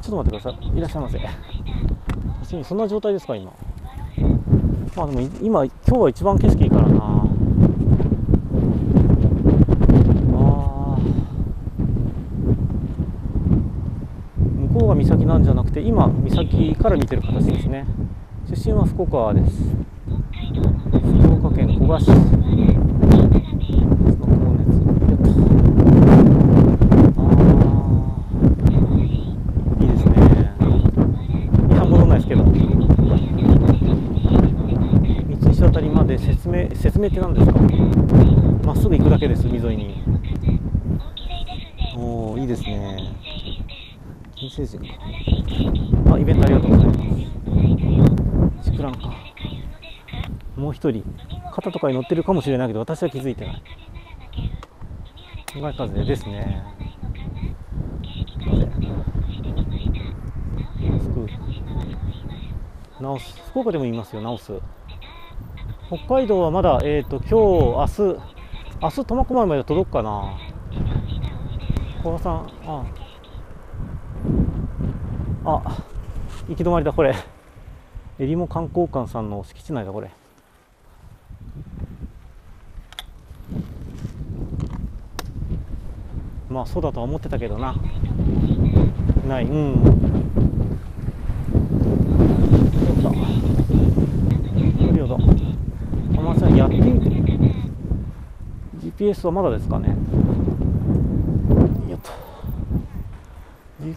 ちょっと待ってください。いらっしゃいませ。そんな状態ですか、今。まあでも、今日は一番景色いいからな。岬なんじゃなくて今岬から見てる形ですね。出身は福岡です。福岡県古賀市。いいですね。いや戻んないですけど。三石あたりまで説明って何ですか。まっすぐ行くだけです海沿いに。おおいいですね。あ、イベントありがとうございます。竹蘭か。もう一人、肩とかに乗ってるかもしれないけど、私は気づいてない。向かい風ですね。直す。福岡でも言いますよ、直す。北海道はまだ、今日、明日、苫小牧まで届くかな。小川さん、あ、行き止まりだこれ。えりも観光館さんの敷地内だこれ。まあそうだとは思ってたけどな。ない。よど。あまさんやってみて。GPS はまだですかね。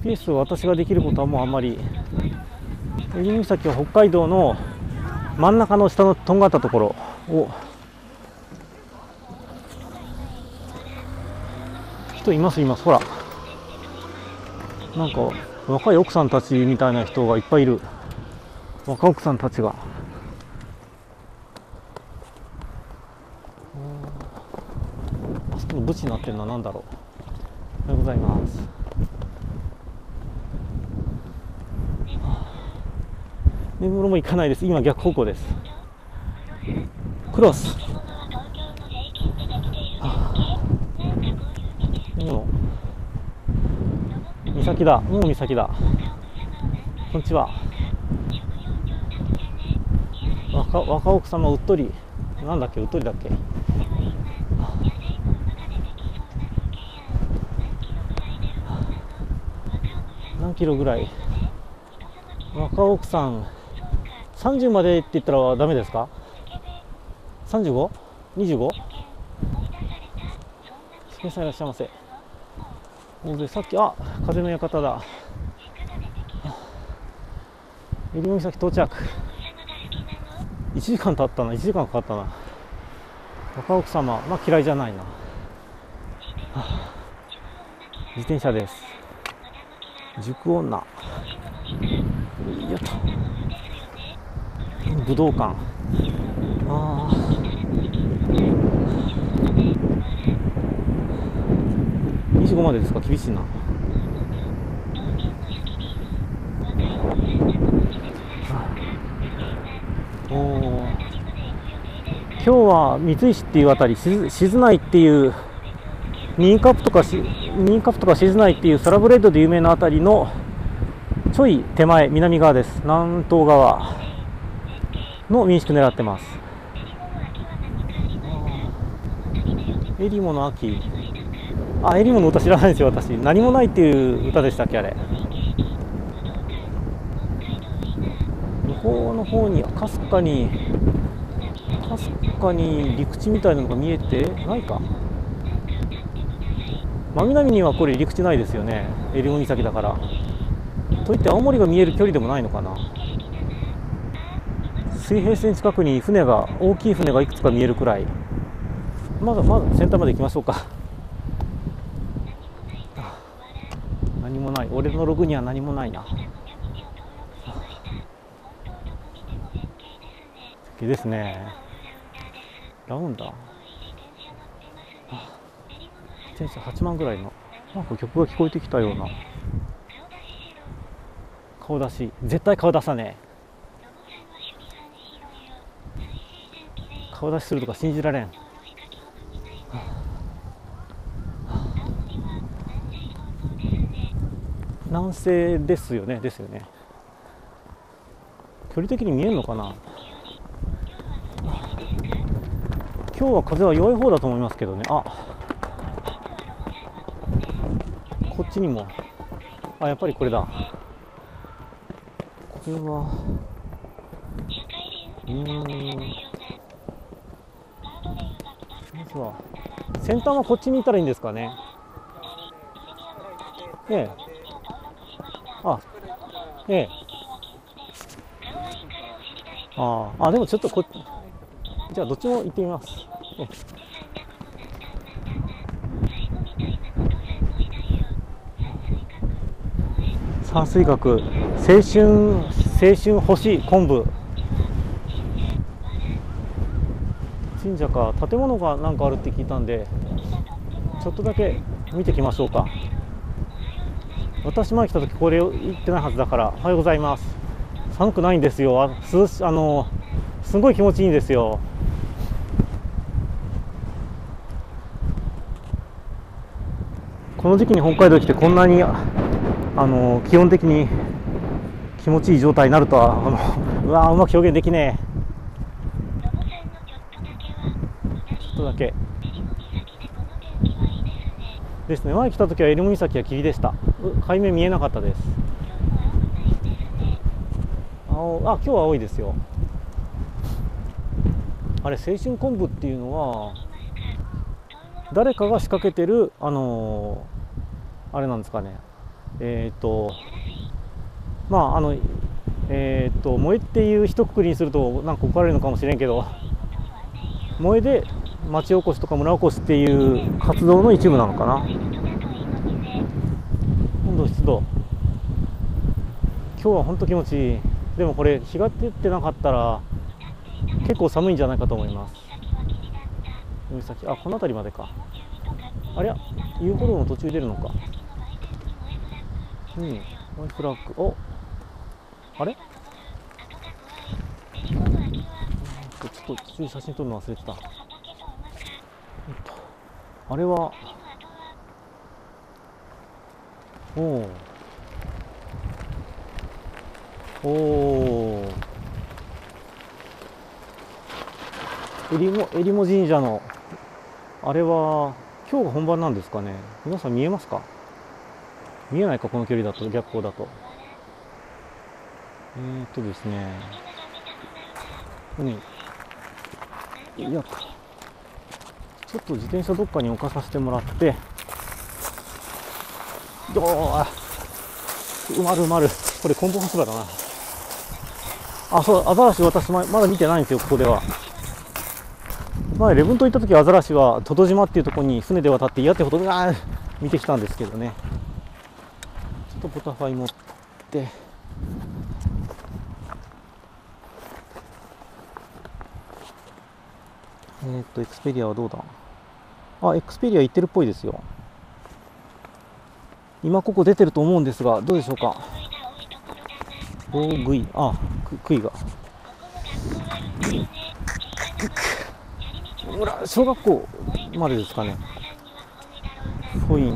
GPS を私ができることはもうあんまり。えりも岬は北海道の真ん中の下のとんがったところを。人いますいます、ほらなんか若い奥さんたちみたいな人がいっぱいいる。若奥さんたちがあそこのブチになってるのは何だろう。おはようございます。根室も行かないです。今逆方向です。クロス。もう岬だ。もう岬だ。こんにちは。若奥様うっとり。なんだっけうっとりだっけ。何キロぐらい。若奥さん。30までって言ったらダメですか ?35? 25? 助さんいらっしゃいませ。さっき、あ、風の館だ。えりも岬到着。1時間経ったな、1時間かかったな。若奥様、まあ嫌いじゃないな。自転車です。塾女。よっと。武道館。ああ。25までですか、厳しいな。おお。今日は三石っていうあたり、静内っていう新カップとか静内っていうサラブレッドで有名なあたりのちょい手前、南側です。南東側の民宿狙ってます。えりもの秋。あ、えりもの歌知らないんですよ、私。何もないっていう歌でしたっけ、あれ。向こうの方に、かすかに陸地みたいなのが見えてないか。真南にはこれ陸地ないですよね、えりも岬だから。といって青森が見える距離でもないのかな。水平線近くに船が、大きい船がいくつか見えるくらい。まだ先端まで行きましょうか。何もない、俺のログには何もないな。敵ですね。ラウンダー。自転車8万ぐらいの、なんか曲が聞こえてきたような。顔出し、絶対顔出さねえ。顔出しするとか信じられん。南西ですよね、距離的に見えるのかな。今日は風は弱い方だと思いますけどね。あ、こっちにも、あ、やっぱりこれだ。これは、まずは先端はこっちにいたらいいんですかね。ええ、あ、ええ、ああ、でもちょっとこ、じゃあどっちも行ってみます。ええ、山水学、青春星昆布神社か。建物がなんかあるって聞いたんで、ちょっとだけ見てきましょうか。私前来た時これ行ってないはずだから。おはようございます。寒くないんですよ。すごい気持ちいいんですよ。この時期に北海道来てこんなに気温的に気持ちいい状態になるとは、うわー、うまく表現できねえ。ちょっとだけですね。前来た時はえりも岬は霧でした。海面見えなかったです。あ、今日は青いですよ。あれ、青春昆布っていうのは誰かが仕掛けてるあれなんですかね。萌えっていう一括りにするとなんか怒られるのかもしれんけど、萌えで町おこしとか村おこしっていう活動の一部なのかな。温度、湿度、今日は本当気持ちいい。でもこれ日が照ってなかったら結構寒いんじゃないかと思います。海先、あ、この辺りまでか。あれや、遊歩道の途中出るのか。うん、ワイフラッグ、お、あれ、ちょっと写真撮るの忘れてた。あれは、おお、えりも神社のあれは今日が本番なんですかね。皆さん見えますか。見えないか、この距離だと、逆光だと。ですね、いや、ちょっと自転車どっかに置かさせてもらって、埋まる。これ、コンボ柱だな。あ、そう、アザラシ、私まだ見てないんですよ、ここでは。前礼文島行った時はアザラシはトド島っていうところに船で渡って、嫌ってほど見てきたんですけどね。ポタファイ持って、エクスペリアはどうだ。あ、エクスペリア行ってるっぽいですよ。今ここ出てると思うんですが、どうでしょうか。大食い、あ、杭が。ほら、小学校までですかね。ほい、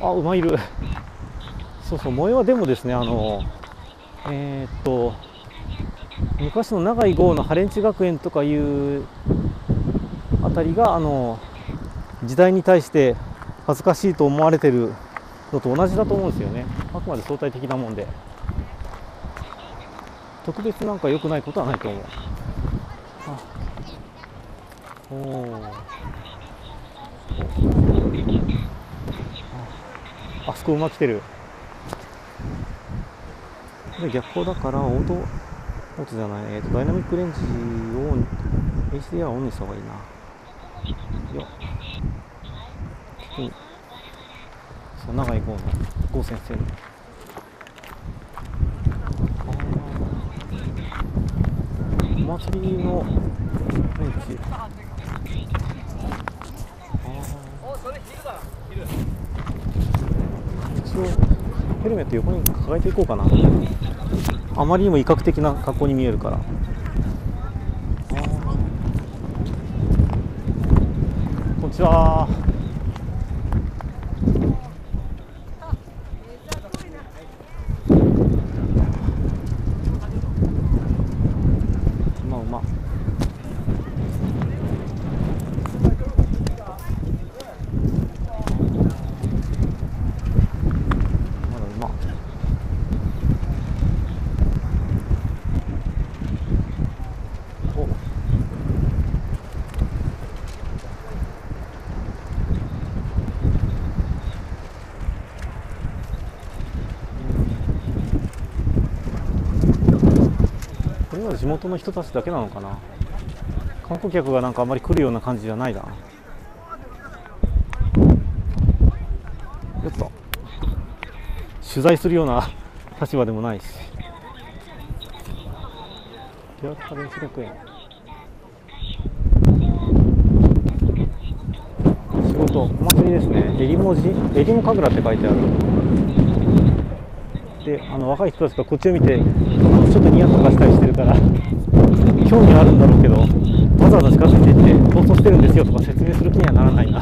あ、馬いる。そうそう、萌えはでもですね、昔の長井豪のハレンチ学園とかいうあたりが、時代に対して恥ずかしいと思われてるのと同じだと思うんですよね。あくまで相対的なもんで、特別なんか良くないことはないと思う。あ、あそこ馬来てる。で、逆光だからオートじゃない、ダイナミックレンジを HDR オンにした方がいいな。よっ、そう、長井剛先生の。お祭りのレンジ。一応ヘルメット横に抱えていこうかな。あまりにも威嚇的な格好に見えるから。こんにちは。まあ、うま。地元の人たちだけなのかな。観光客がなんかあんまり来るような感じじゃないな。よっと取材するような立場でもないし。平塚電子学園、仕事お祭りですね。襟文字、襟も神楽って書いてある。で、若い人たちがこっちを見てちょっとニヤとかしたりしてるから、興味はあるんだろうけど、わざわざ近づいていって放送してるんですよとか説明する気にはならないな。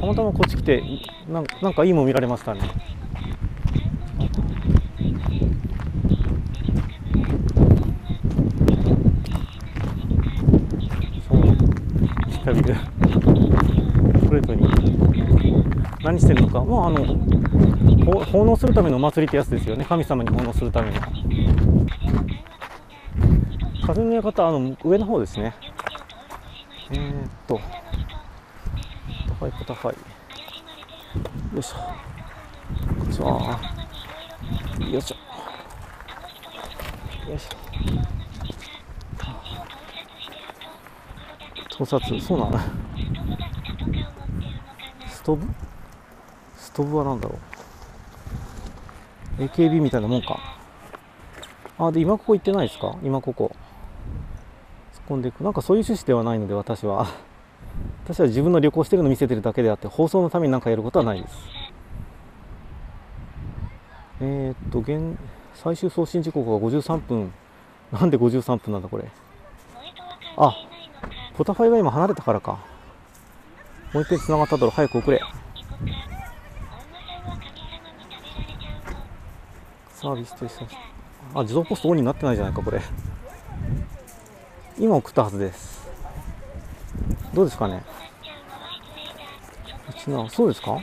たまたまこっち来てなんかいいもん見られましたね。そう、近ビルストレートに何してるのか。まあ、奉納するためのお祭りってやつですよね。神様に奉納するための。風の館、上の方ですね。高い高い。よいしょ。こんにちは。よいしょ。よいしょ。盗撮、そうなの。ストブは何だろう。 AKB みたいなもんか。あ、で今ここ行ってないですか。今ここ突っ込んでいく。なんかそういう趣旨ではないので、私は自分の旅行してるの見せてるだけであって、放送のために何かやることはないです。最終送信時刻が53分。なんで53分なんだこれ。あ、ポタファイが今離れたからか。もう一回繋がっただろ。早く送れ。サービスと一緒に。あ、自動ポストオンになってないじゃないかこれ。今送ったはずです。どうですかね。そうですか。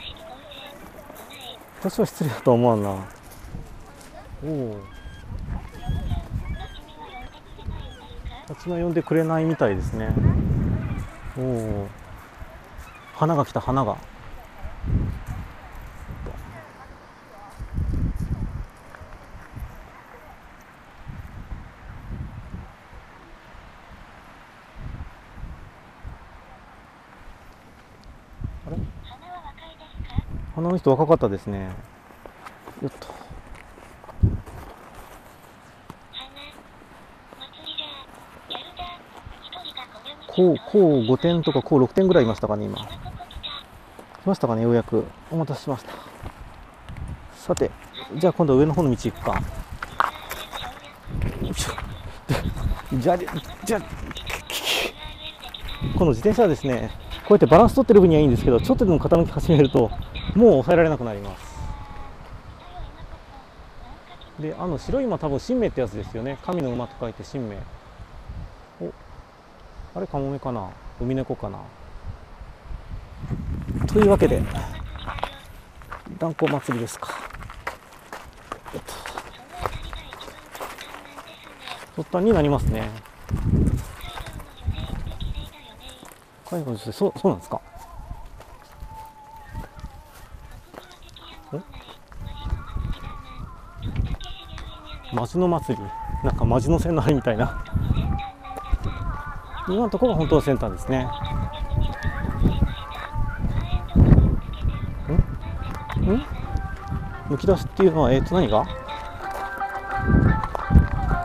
私は失礼だとは思わんな。おお、蜂が呼んでくれないみたいですね。おお、花が来た。花があれ、花の人若かったですね。よっと。こう5点とかこう6点ぐらいいましたかね、今。来ましたかね、ようやく。お待たせしました。さて、じゃあ今度は上の方の道行くか。じゃあ、この自転車はですね、こうやってバランス取ってる分にはいいんですけど、ちょっとでも傾き始めると、もう抑えられなくなります。で、あの白い馬、多分神明ってやつですよね。神の馬と書いて神明。お、あれカモメかな、海猫かな。というわけで、断交祭りですか。突端になりますね。介護の女性、そうなんですか。マジの祭り、なんかマジの線のありみたいな。今のところが本当のセンターですね。むき出しっていうのは、何が、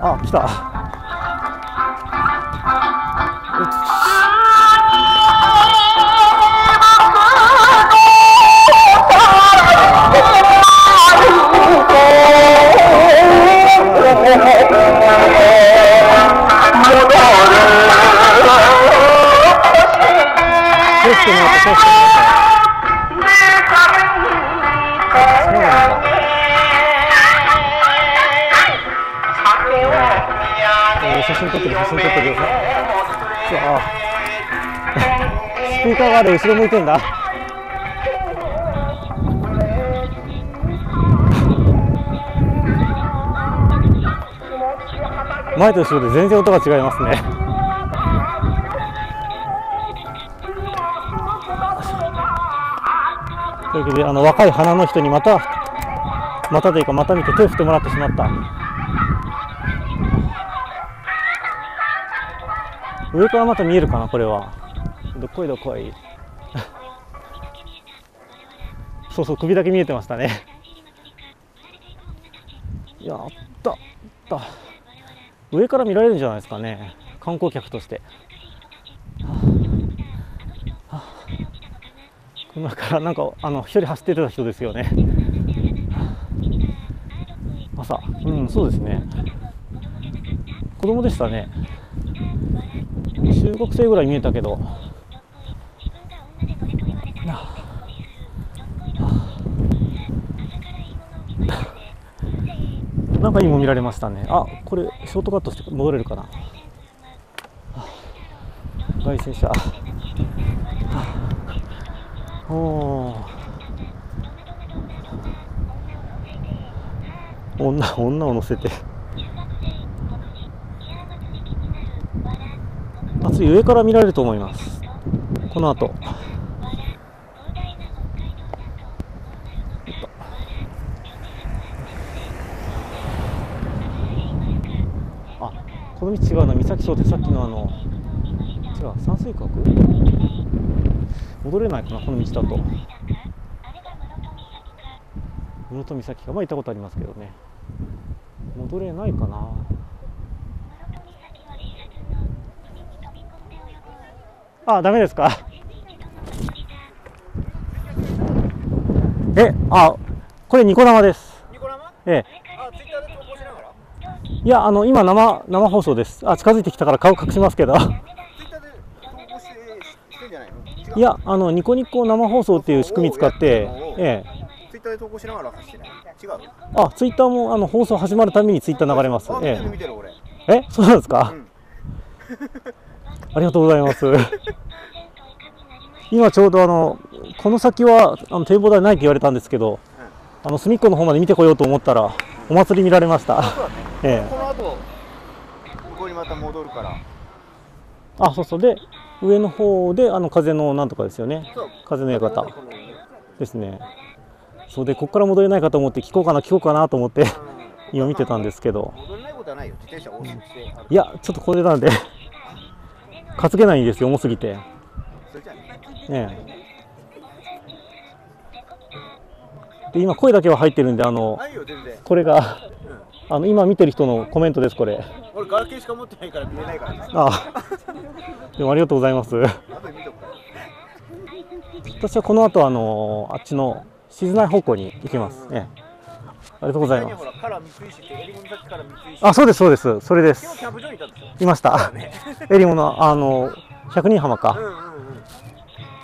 あ、来た。写真撮ってください。スピーカーがある、後ろ向いてんだ。前と後ろで全然音が違いますね。というわけで、若い花の人にまたというか、また見て手を振ってもらってしまった。上からまた見えるかな、これは。どっこいどっこい。そうそう、首だけ見えてましたね。やったった。上から見られるんじゃないですかね、観光客として。今からなんか一人走ってた人ですよね。朝、うん、そうですね。子供でしたね。中学生ぐらい見えたけど、なんかいいもん見られましたね。あ、これショートカットして戻れるかな。外線車。女を乗せて。次上から見られると思います、この後。あ、この道違うな。岬商店、さっきの違う、山水閣戻れないかな、この道だと。室戸岬か、まあ行ったことありますけどね。戻れないかな。あ、ダメですか。え、あ、これニコ生です。ええ。いや、今生放送です。あ、近づいてきたから顔隠しますけど。いや、ニコニコ生放送っていう仕組み使って。ええ。ツイッターで投稿しながら走ってない。違う。あ、ツイッターも放送始まるたびにツイッター流れます。ええ。え、そうなんですか。ありがとうございます。今ちょうどこの先は展望台ないって言われたんですけど、うん、隅っこの方まで見てこようと思ったら、お祭り見られました。この後、向こうにまた戻るから。あ、そうそう。で、上の方で風のなんとかですよね。風の館ですね。そうで、ここから戻れないかと思って、聞こうかなと思って、今見てたんですけど。戻れないことはないよ。自転車往復して。いや、ちょっとこれなんで。担げないんですよ、重すぎて。ねえ。で今声だけは入ってるんで、これが今見てる人のコメントです。これ俺ガラケーしか持ってないから見えないから、ね、でもありがとうございます。私はこの後あっちの静内方向に行きます、ね。ありがとうございます。あ、そうですそうです。それです。いました。えりもの百人浜か。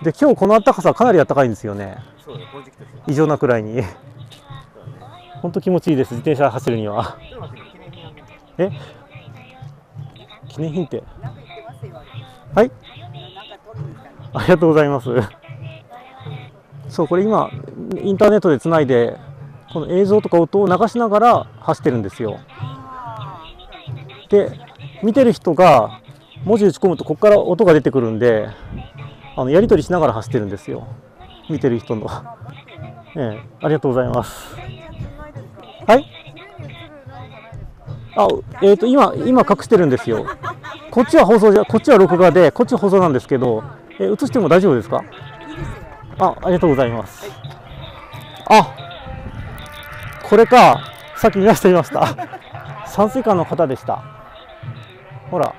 で今日この暖かさかなり暖かいんですよね。異常なくらいに。本当気持ちいいです。自転車走るには。え？記念品って。はい。ありがとうございます。そうこれ今インターネットでつないで。この映像とか音を流しながら走ってるんですよ。で見てる人が文字打ち込むとここから音が出てくるんで、やり取りしながら走ってるんですよ、見てる人の。ありがとうございます。はい、今隠してるんですよ。こっちは放送じゃ、こっちは録画でこっちは放送なんですけど、映しても大丈夫ですか？ありがとうございます。これか、さっき見ました見ました。山水館の方でした。ほら。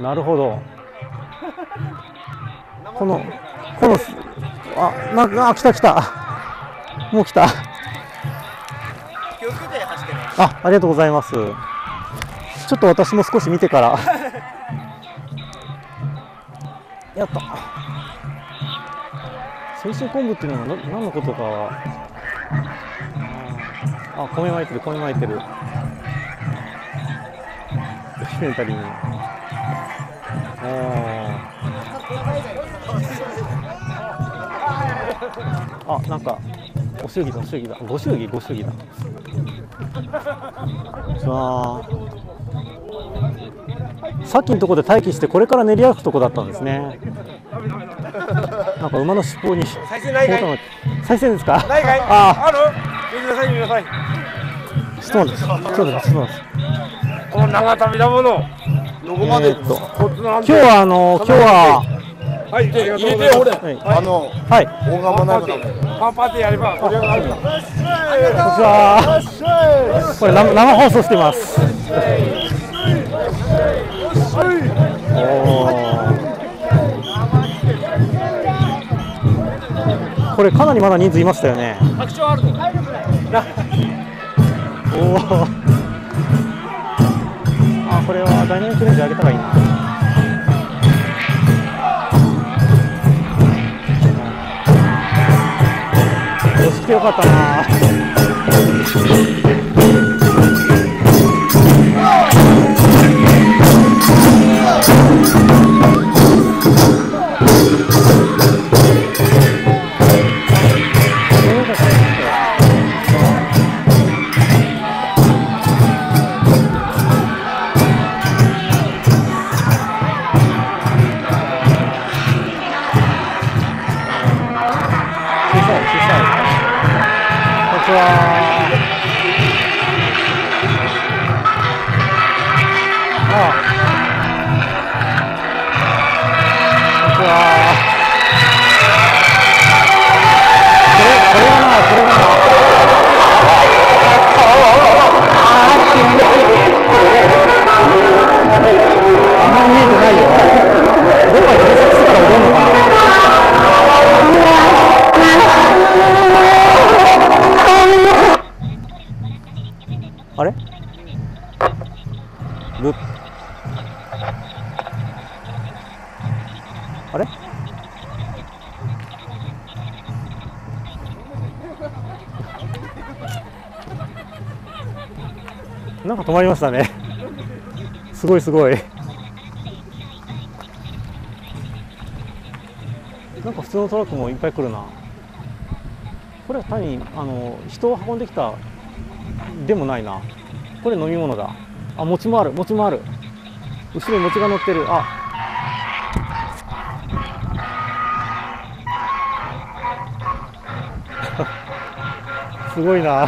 なるほど。この、来た来た。もう来た。ありがとうございます。ちょっと私も少し見てから。やった。青春昆布っていうのは何のことかは。あ、米まいてる、米まいてる。ドキュメンタリーに。あ、なんか、ご祝儀だ、ご祝儀だ、ご祝儀、ご祝儀だ。さっきのところで待機して、これから練り歩くとこだったんですね。なんか馬の尻尾に。再生ですか。あ。見てください見てください。そうですそうですそうです。この長旅だもの。どこまで。今日ははい入れて俺。はい。大釜鍋。パンパンってやればこれがあるんだ。こんにちは。これ生放送してます。これかなりまだ人数いましたよね。拡張あるの。おお。あ、これはダイナミックレンジ上げた方がいいな。押してよかったな。なんか止まりましたね。すごいすごい。なんか普通のトラックもいっぱい来るな。これは単に人を運んできたでもないな。これ飲み物だ。あ、餅もある、餅もある。後ろに餅が乗ってる。あ。すごいな。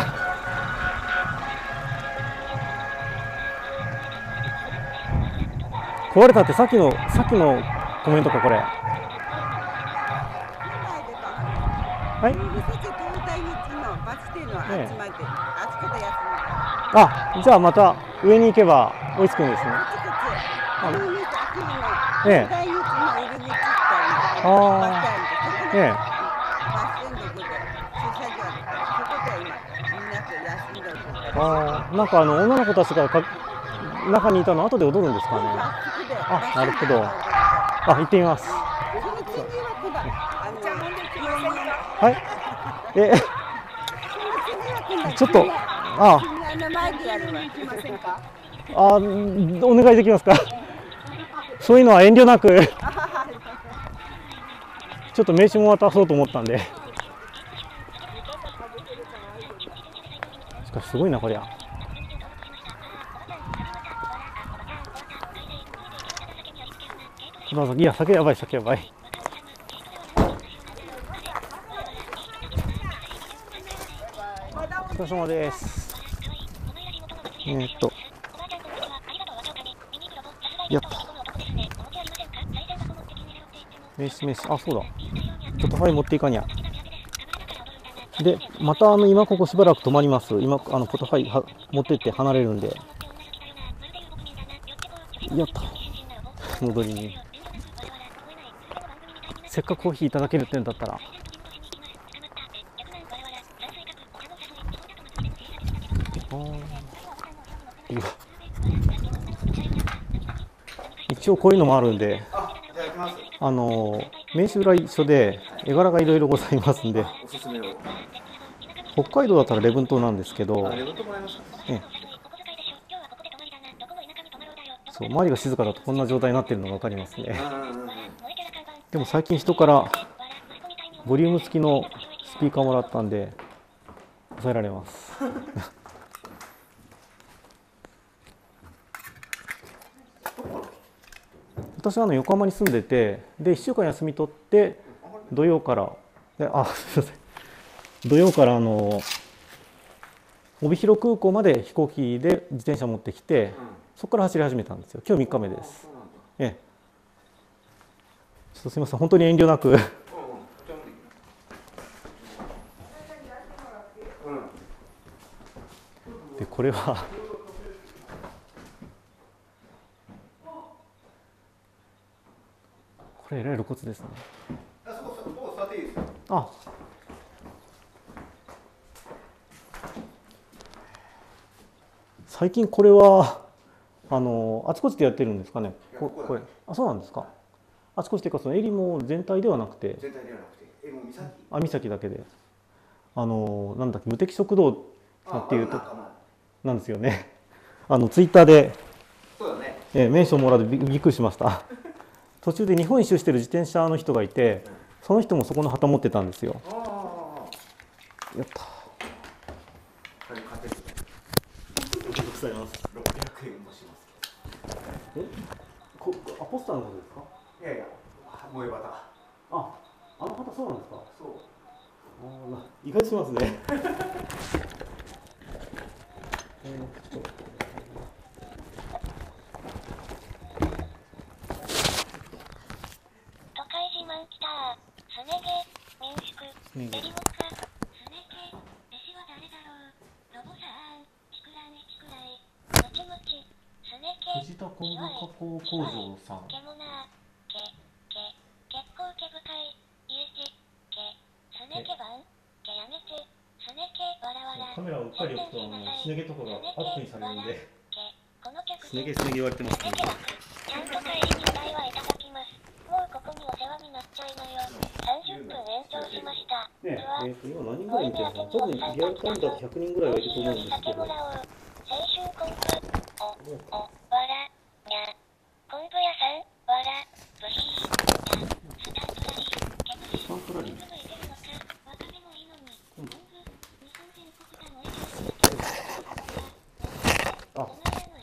壊れたってさっきのコメントかこれ。はい。あ、じゃあまた上に行けば追いつくんですね。ああ、なんか女の子たちが中にいたの後で踊るんですかね。あ、なるほど。あ、行ってみます。はい。ちょっと、ああ、お願いできますか。そういうのは遠慮なく。ちょっと名刺も渡そうと思ったんで。しかしすごいなこりゃ。いや、酒やばい、酒やばい。お疲れ様です。やった。名刺名刺、あ、そうだ。ちょっとファイ持っていかにゃ。で、また今ここしばらく止まります。今ポトファイは持ってって離れるんで。やった。戻りに。せっかくコーヒーいただけるってんだったら。一応こういうのもあるんで、名刺裏一緒で絵柄がいろいろございますんで、北海道だったら礼文島なんですけど、そう、周りが静かだとこんな状態になってるのが分かりますね。でも最近人からボリューム付きのスピーカーもらったんで抑えられます。私は横浜に住んでて、で1週間休み取って土曜からすいません、土曜から帯広空港まで飛行機で自転車持ってきて、そこから走り始めたんですよ。今日3日目です。ちょっとすいません、本当に遠慮なくで、これはこれえらい露骨ですね。あ、最近これはあちこちでやってるんですかね。これ、あ、そうなんですか。あちこちというか、そのえりも全体ではなくて、あ、岬だけで、なんだっけ、無敵食堂っていうとなんですよね。ツイッターで、名刺をもらってびっくりしました。途中で日本一周してる自転車の人がいて、その人もそこの旗持ってたんですよ。やった。意外としますね。工場さん。カメラをうっかり置くとすね毛とかがアップにされるんで。すね毛すね毛言われてますね。ちゃんと帰りにお代はいただきます。もうここにお世話になっちゃいのよ。30分延長しました。今何人ぐらいいてるのかな。多分リアルカウンターで100人ぐらいはいると思うんですけど。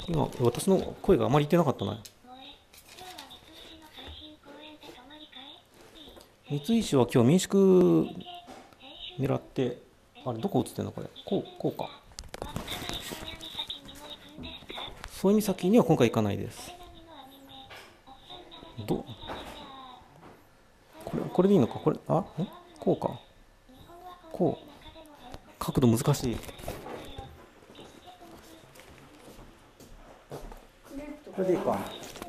今私の声があまり言ってなかったな。三井市は今日民宿狙って、あれどこ映ってるのこれ、こうか。そういう岬には今回行かないです。これでいいのか、これ、あ、こうか。構角度難しい。これでいいか。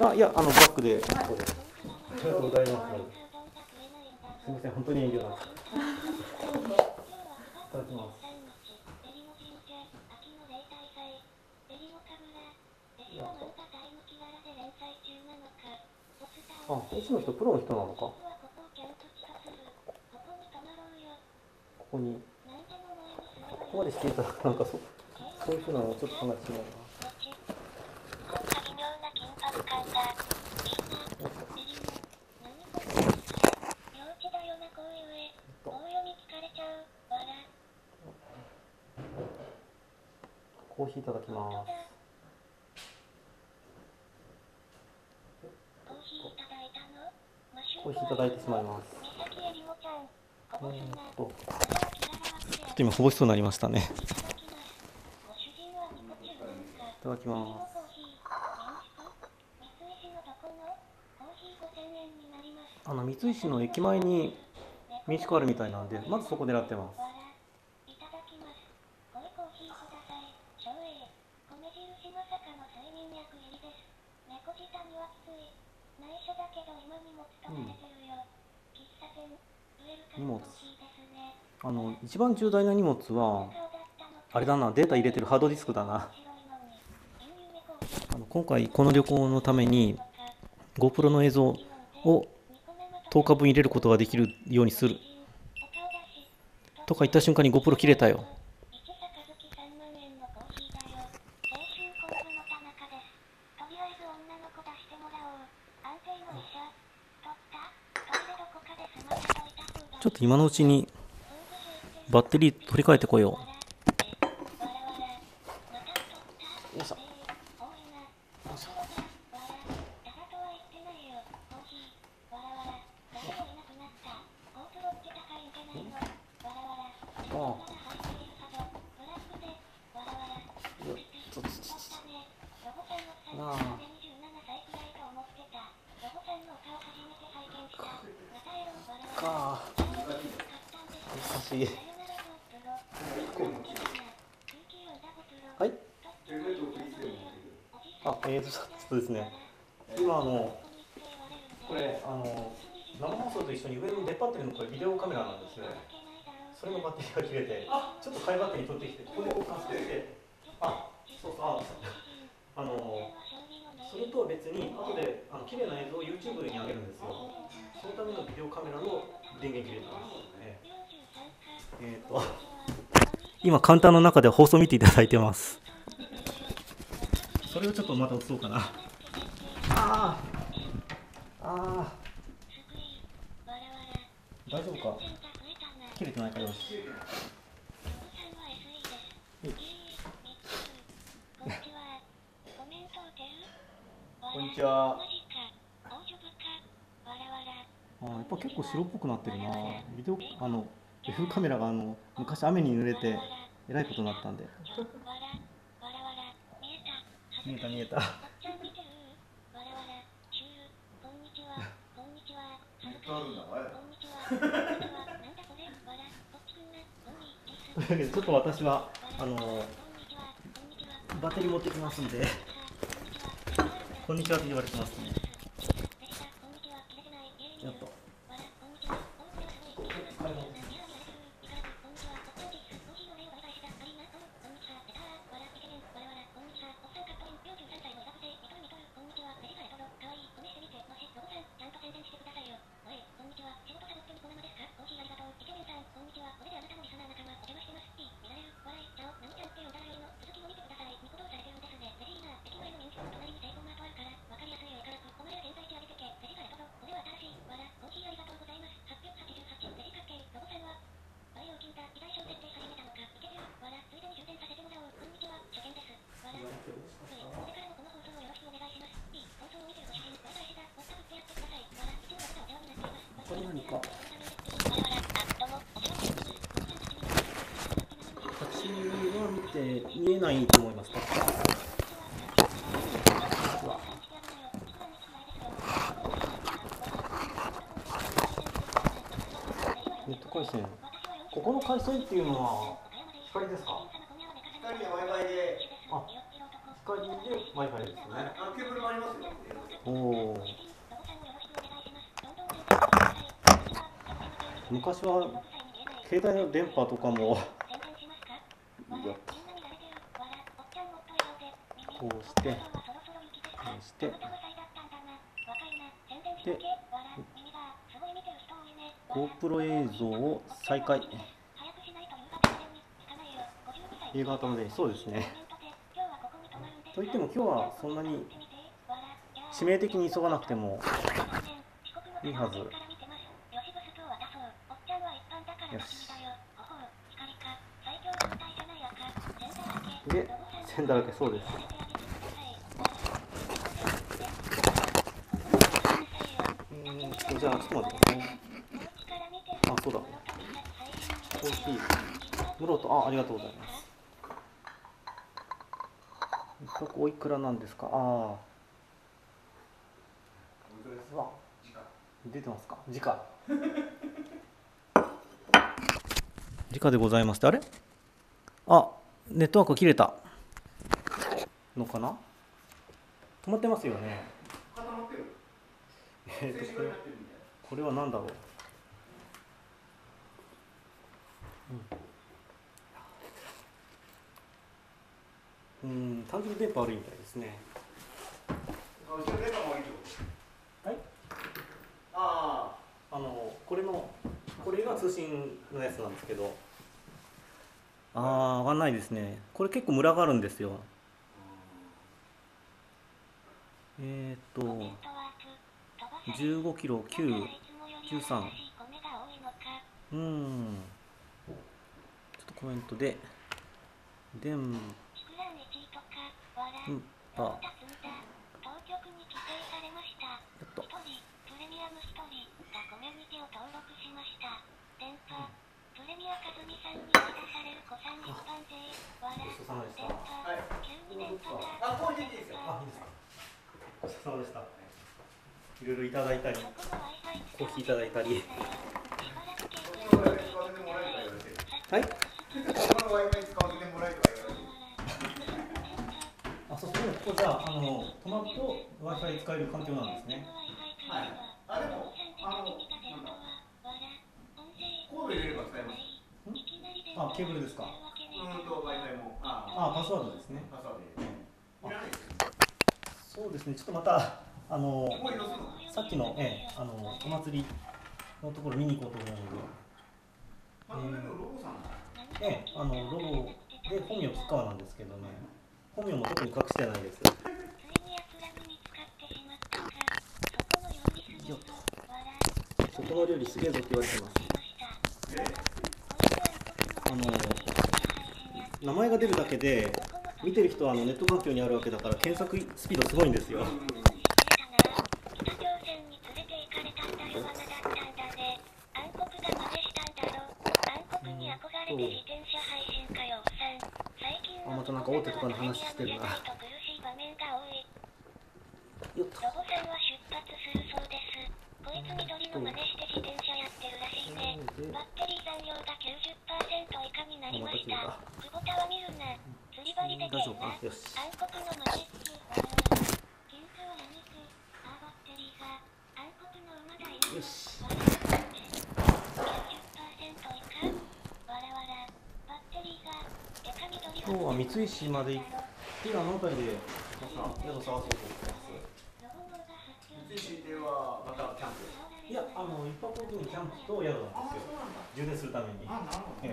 あ、いや、バックで。ここで。ありがとうございます。すみません、本当に営業だ。いただきます。あ、いつの人、プロの人なのか。ここに。ここまでしていたら、なんかそういうふうなのをちょっと話しないな。コーヒーいただきます。コーヒーいただいてしまいます。ちょっと今こぼしそうになりましたね。いただきます。三井市の駅前に民宿あるみたいなんで、まずそこ狙ってます。荷物、一番重大な荷物はあれだな、データ入れてるハードディスクだな。今回この旅行のために GoPro の映像を10日分入れることができるようにするとか言った瞬間に GoPro 切れたよ。ちょっと今のうちにバッテリー取り替えてこよう。はい。あ、ちょっとですね。今これ生放送と一緒に上に出っ張ってるのこれビデオカメラなんですね。それのバッテリーが切れて、ちょっと買いバッテリー取ってきて、ここで交換して、それと別に後で綺麗な映像を YouTube に上げるんですよ。そのためのビデオカメラの電源切れてます。今カウンターの中で放送を見ていただいてます。それをちょっとまた映そうかな。大丈夫か、切れてないから。よし、こんにちは。やっぱ結構白っぽくなってるな。ビデオF カメラが昔雨に濡れてえらいことになったんで。見えたというわけで、ちょっと私はバッテリー持ってきますんで「こんにちは」って言われてますね。やっと見えないと思いますか。ネット回線ここの海水っていうのは光ですか？光で Wi-Fi で。あ、光で Wi-Fi ですね。ケーブルもありますよ。おお。昔は携帯の電波とかもこうしてこうしてで GoPro 映像を再開。夕方までに、そうですね。といっても今日はそんなに致命的に急がなくてもいいはず。よし。で、線だらけ、そうです。じゃあ、ちょっと待ってくださいね。あ、そうだ。コーヒー。ムロト、あ、ありがとうございます。一泊おいくらなんですか。ああ。出てますか。時価。時価でございます。あれ？あ、ネットワーク切れたのかな？止まってますよね。これは何だろう。うん、単純電波悪いみたいですね。はい。ああ、これが通信のやつなんですけど。ああ、わかんないですね。これ結構ムラがあるんですよ。15キロ913。ちょっとコメントでいろいろいただいたり、コーヒーいただいたり。はい。あ、そう、ここじゃあ、泊まると Wi-Fi 使える環境なんですね。はい。あ、でも、なんだ。コード入れれば使えます。あ、ケーブルですか。Wi-Fi も。あ、パスワードですね。パスワード入れないです。そうですね。ちょっとまたさっきのお祭りのところ見に行こうと思うので、ロゴで本名使うなんですけどね、本名も特に隠してないです。そこの料理すげえぞって言われてます。名前が出るだけで。見てる人はネット環境にあるわけだから検索スピードすごいんですよ。あ、またなんか大手とかの話してるな。大丈夫か。よし。よし。今日は三石まで行って、あの辺りで宿探そうと思ってます。三石ではまたキャンプ。いや、一泊おきにキャンプと宿なんですよ。充電するために。あ、なるほどね。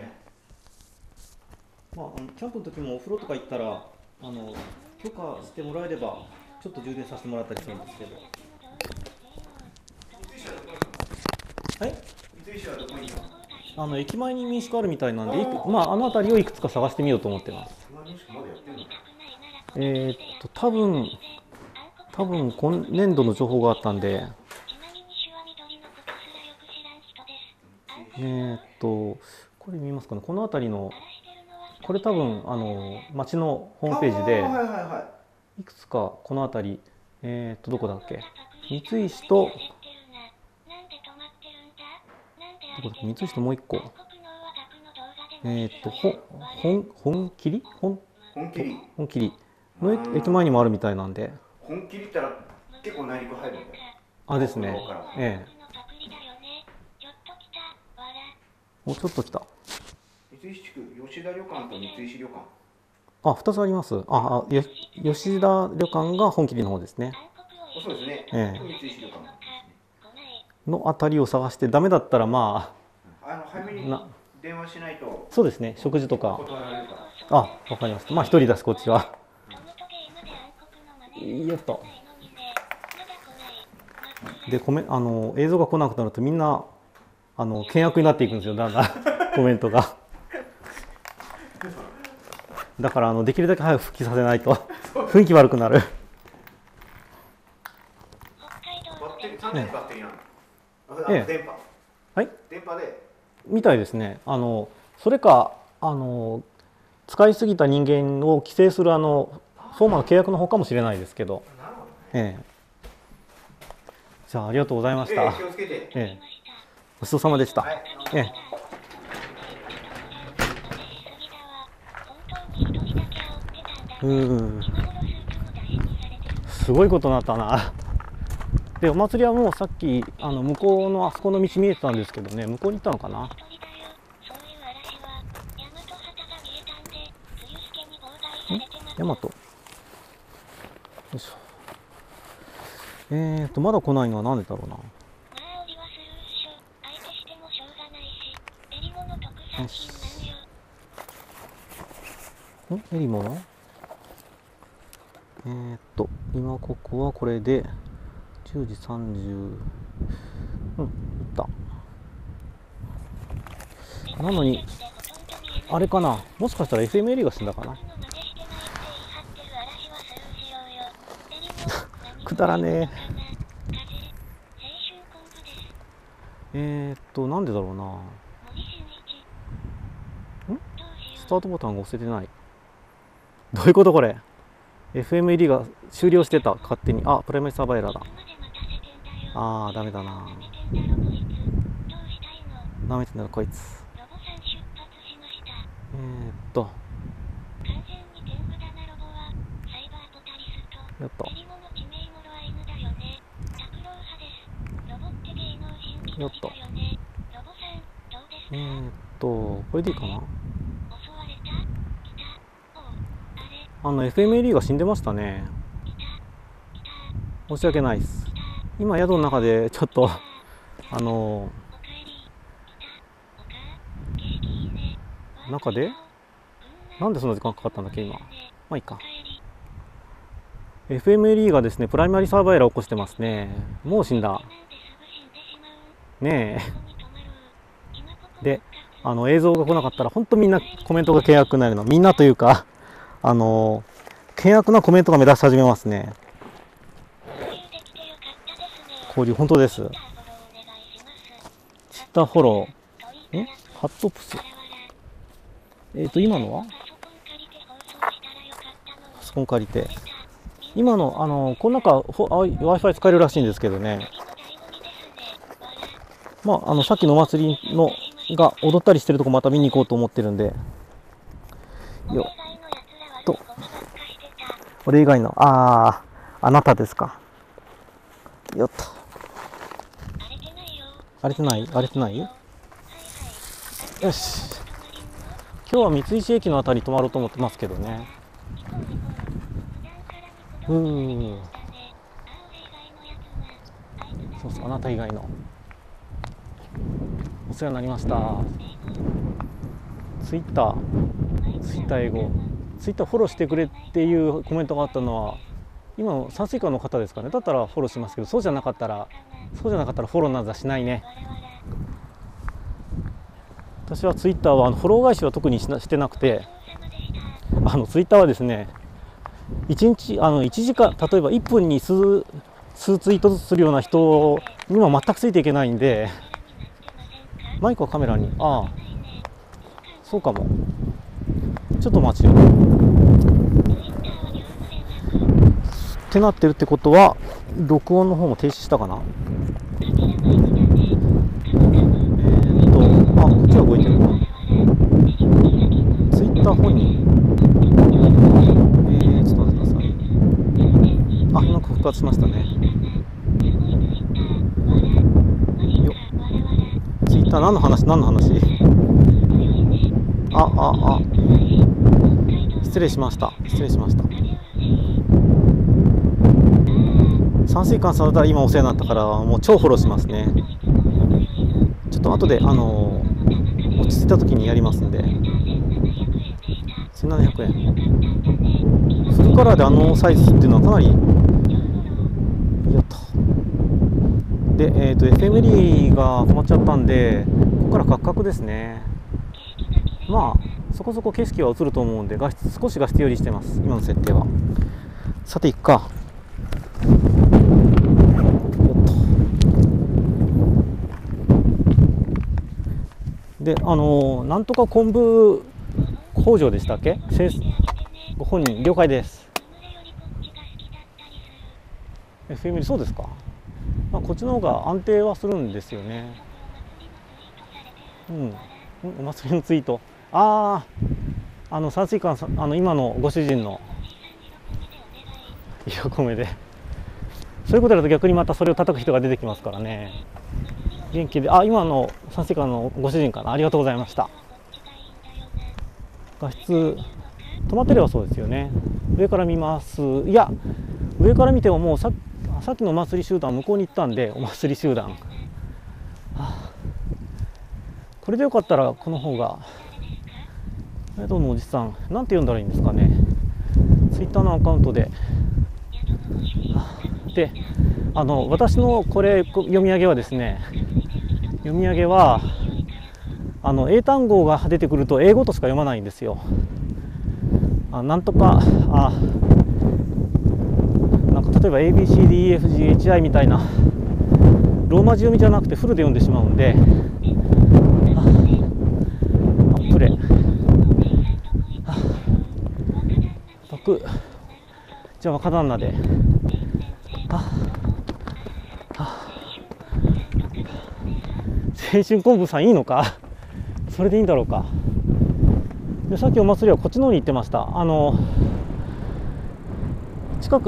まあ、キャンプの時もお風呂とか行ったら許可してもらえればちょっと充電させてもらったりするんですけど。はい。駅前に民宿あるみたいなんで、まあ、あの辺りをいくつか探してみようと思ってます。多分今年度の情報があったんで、これ見ますかね。この辺りのこれ多分町のホームページでいくつかこの辺り、どこだっけ、三石とどこだっけ、三石ともう一個、本切りの駅前にもあるみたいなんで。本切りったら結構内陸入るんだよ。あ、ですね。ええ。もうちょっと来た。三石地区、吉田旅館と三石旅館。あ、二つあります。あ、吉田旅館が本切りの方ですね。そうですね。三石旅館のあたりを探して、ダメだったらまあ。早めに電話しないと。そうですね。食事とか。あ、わかりました。まあ一人だしこっちは。よっと。で、映像が来なくなるとみんな。険悪になっていくんですよ、だんだんコメントが。だからできるだけ早く復帰させないと雰囲気悪くなる。はい、電波でみたいですね。それか使いすぎた人間を規制するフォーマの契約の方かもしれないですけど。じゃあ、ありがとうございました。気をつけて。ごちそうさまでした。すごいことになったな。で、お祭りはもうさっき向こうのあそこの道見えてたんですけどね、向こうに行ったのかな。ヤマト。よいしょ。まだ来ないのはなんでだろうな。えりもの今ここはこれで10時30いった。なのにあれかな、もしかしたら FM エリアが死んだかな。くだらねえ。なんでだろうな。スタートボタンが押せてない。どういうことこれ。 FMED が終了してた、勝手に。あ、プライマリサーバイラーだ。あー、ダメだな。なめてんだろこいつ。やったやった。これでいいかな。FMLE が死んでましたね。申し訳ないです。今宿の中でちょっと中でなんでそんな時間かかったんだっけ今。まあいいか。FMLE がですね、プライマリサーバイラー起こしてますね。もう死んだねえ。で、映像が来なかったら本当みんなコメントが険悪になるの。みんなというか険悪なコメントが目立ち始めますね。交流、本当です。ツイッターフォロー。ハットプス。今のはパソコン借りて。今の、この中、Wi-Fi 使えるらしいんですけどね。まあ、さっきのお祭りのが踊ったりしてるとこまた見に行こうと思ってるんで。よっ。俺以外の、ああ、あなたですか。よっと。荒れてないよし。今日は三石駅のあたり泊まろうと思ってますけどね。そうそう、あなた以外の。お世話になりました。ツイッター英語。ツイッターフォローしてくれっていうコメントがあったのは今の山水館の方ですかね。だったらフォローしますけど、そうじゃなかったらフォローなんざしないね。私はツイッターはフォロー返しは特にしてなくて、ツイッターはですね、1時間、例えば1分に数ツイートずつするような人には全くついていけないんで。マイクはカメラに。ああ、そうかも。ちょっと待ちよってなってるってことは録音の方も停止したかな。あ、こっちは動いてるな。しましたね。よっ、ツイッター何の話、何の話。失礼しました、失礼しました。山水館さんだったら今お世話になったからもう超フォローしますね。ちょっと後で落ち着いた時にやりますんで。1700円フルカラーであのサイズっていうのはかなりやった。でFMD が止まっちゃったんで、ここからカクカクですね。まあそこそこ景色は映ると思うんで、画質少し画質寄りしてます今の設定は。さていっか。でなんとか昆布工場でしたっけ。ご本人了解です。 FMD そうですか。まあ、こっちの方が安定はするんですよね。お祭りのツイート、山水館さん、今のご主人の色込めでそういうことだと逆にまたそれを叩く人が出てきますからね。元気で、今の山水館のご主人かな。ありがとうございました。画質止まってればそうですよね。上から見ます。いや上から見てももうさっきのお祭り集団向こうに行ったんで、お祭り集団、はあ、これでよかったらこの方が。どうもおじさん、なんて読んだらいいんですかね。ツイッターのアカウントで、はあ、で私のこれ読み上げはですね、読み上げは英単語が出てくると英語としか読まないんですよ。なんとかなんか例えば ABCDEFGHI みたいなローマ字読みじゃなくてフルで読んでしまうんで、プレパクじゃあ若旦那で青春昆布さんいいのかそれでいいんだろうか。でさっきお祭りはこっちの方に行ってました。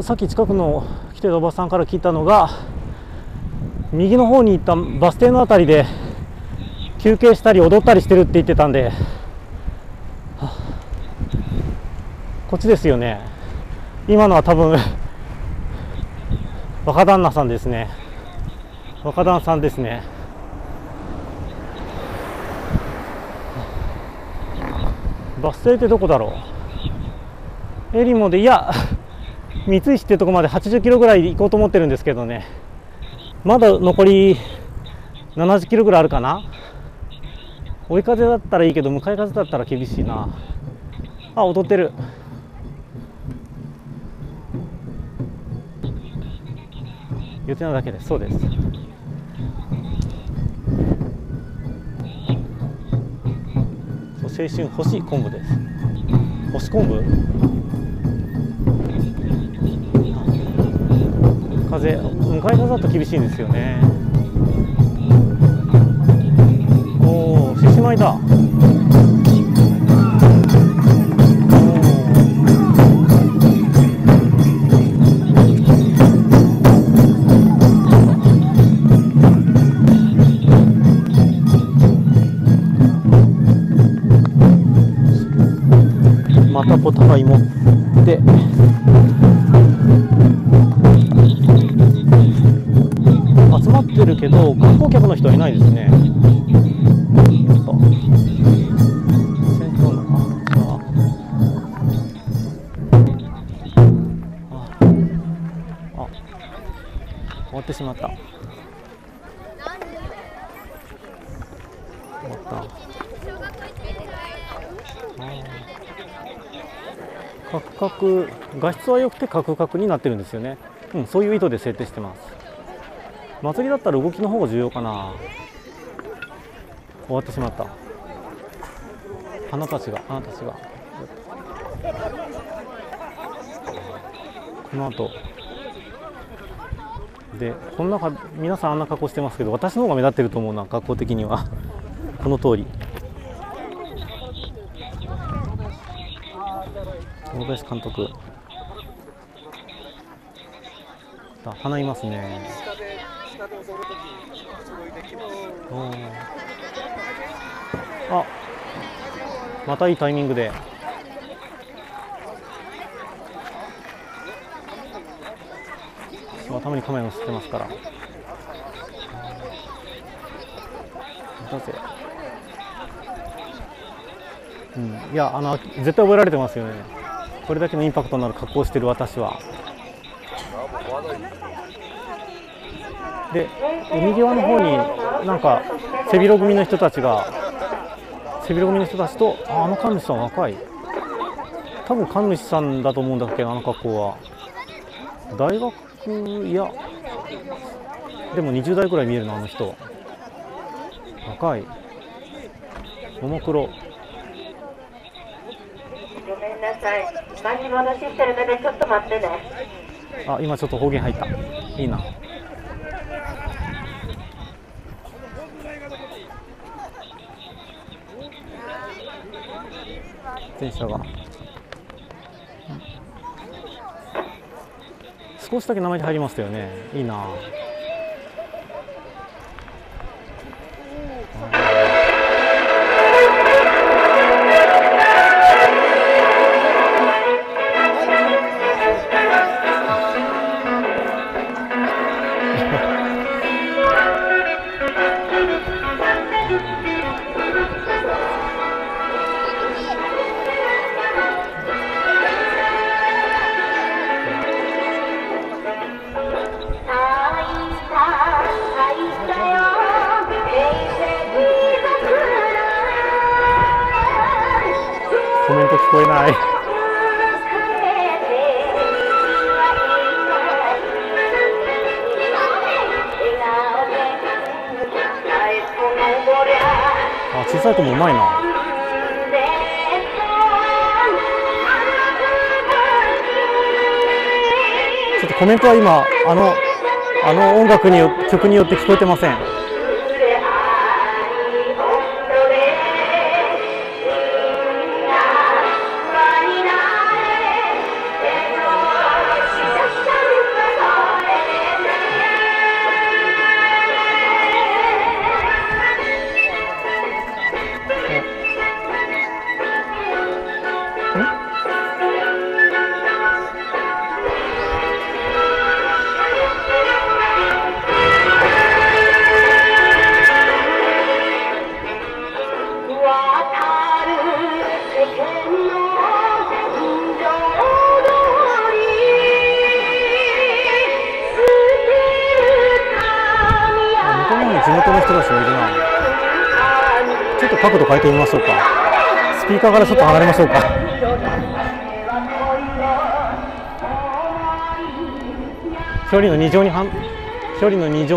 さっき近くの来てたおばさんから聞いたのが、右の方に行ったバス停のあたりで休憩したり踊ったりしてるって言ってたんで、こっちですよね。今のは多分若旦那さんですね。若旦那さんですね。バス停ってどこだろう。えりもで、いや三石ってとこまで80キロぐらい行こうと思ってるんですけどね。まだ残り70キロぐらいあるかな。追い風だったらいいけど向かい風だったら厳しいな。踊ってる。予定なだけです。そうです。青春星昆布です。星昆布。風、向かい風だと厳しいんですよね。おお、獅子舞だ。お互い持って集まってるけど観光客の人はいないですね。終わってしまった。カクカク、画質は良くてカクカクになってるんですよね。そういう意図で設定してます。祭りだったら動きの方が重要かな。終わってしまった。花たちが。この後。で、この中、皆さんあんな格好してますけど、私の方が目立ってると思うな、格好的には。この通り。大林監督、花いますね。あ、またいいタイミングで。頭にカメラを吸ってますから。だぜ。うん、いや、絶対覚えられてますよね。これだけのインパクトのある格好をしてる私は。で、海際の方になんか背広組の人たちが、背広組の人たちと、あの神主さん若い、多分神主さんだと思うんだけど、あの格好は大学、いやでも20代ぐらい見えるな、あの人若い、ももクロ。ごめんなさい、巻き戻ししてるのでちょっと待ってね。あ、今ちょっと方言入った、いいな。電車が少しだけ名前入りましたよね。いいな。聞こえない。あ、小さい子もうまいな。ちょっとコメントは今あの音楽によ、曲によって聞こえてません。角度変えてみましょうか。スピーカーからちょっと離れましょうか。距離の2乗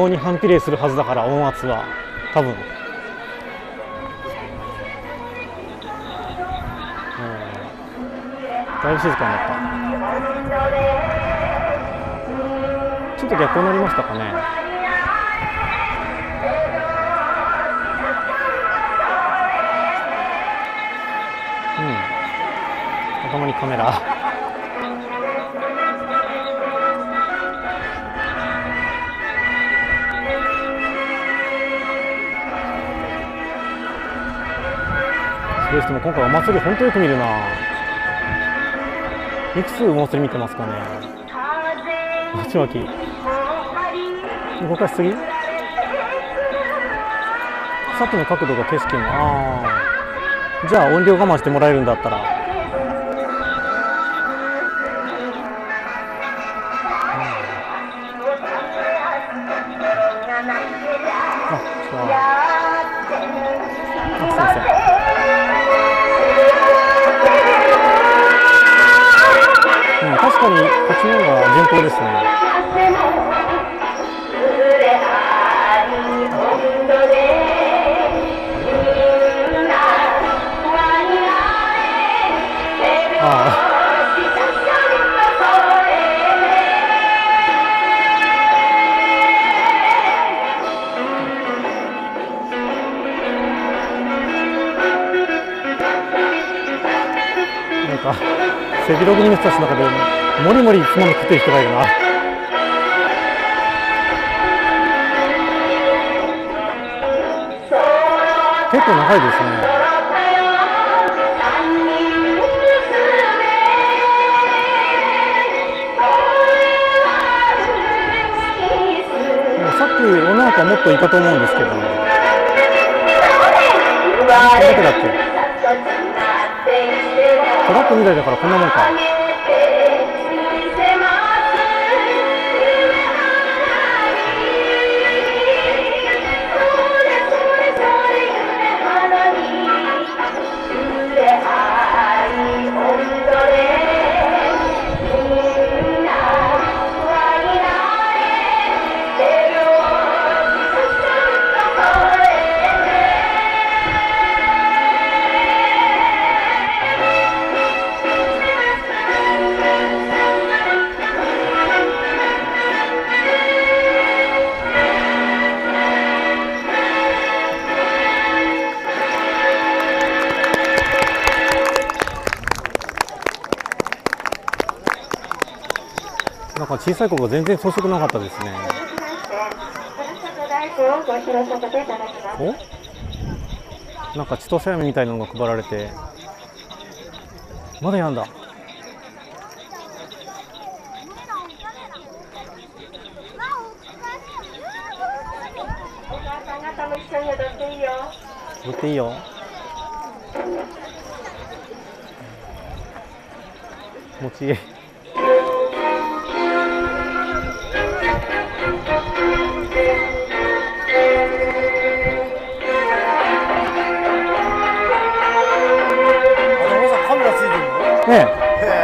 に反比例するはずだから、音圧は多分。だいぶ静かになった。ちょっと逆光になりましたかね。頭にカメラ。それにしても今回お祭り本当よく見るな。いくつお祭り見てますかね。まちまき動かしすぎ。さっきの角度が景色も、じゃあ音量我慢してもらえるんだったら。確かにこっちの方が順当ですね。なんか背広組の人たちの中でもりもりつまみ食ってる人がいるな。結構長いですね。さっき女の子はもっといたと思うんですけど、どこだっけ、トラックみたいだからこんなもんか。なんか小さい子が全然装飾なかったですね。お？なんか千歳飴みたいなのが配られて、まだやんだ。踊っていいよ。気持ちいい。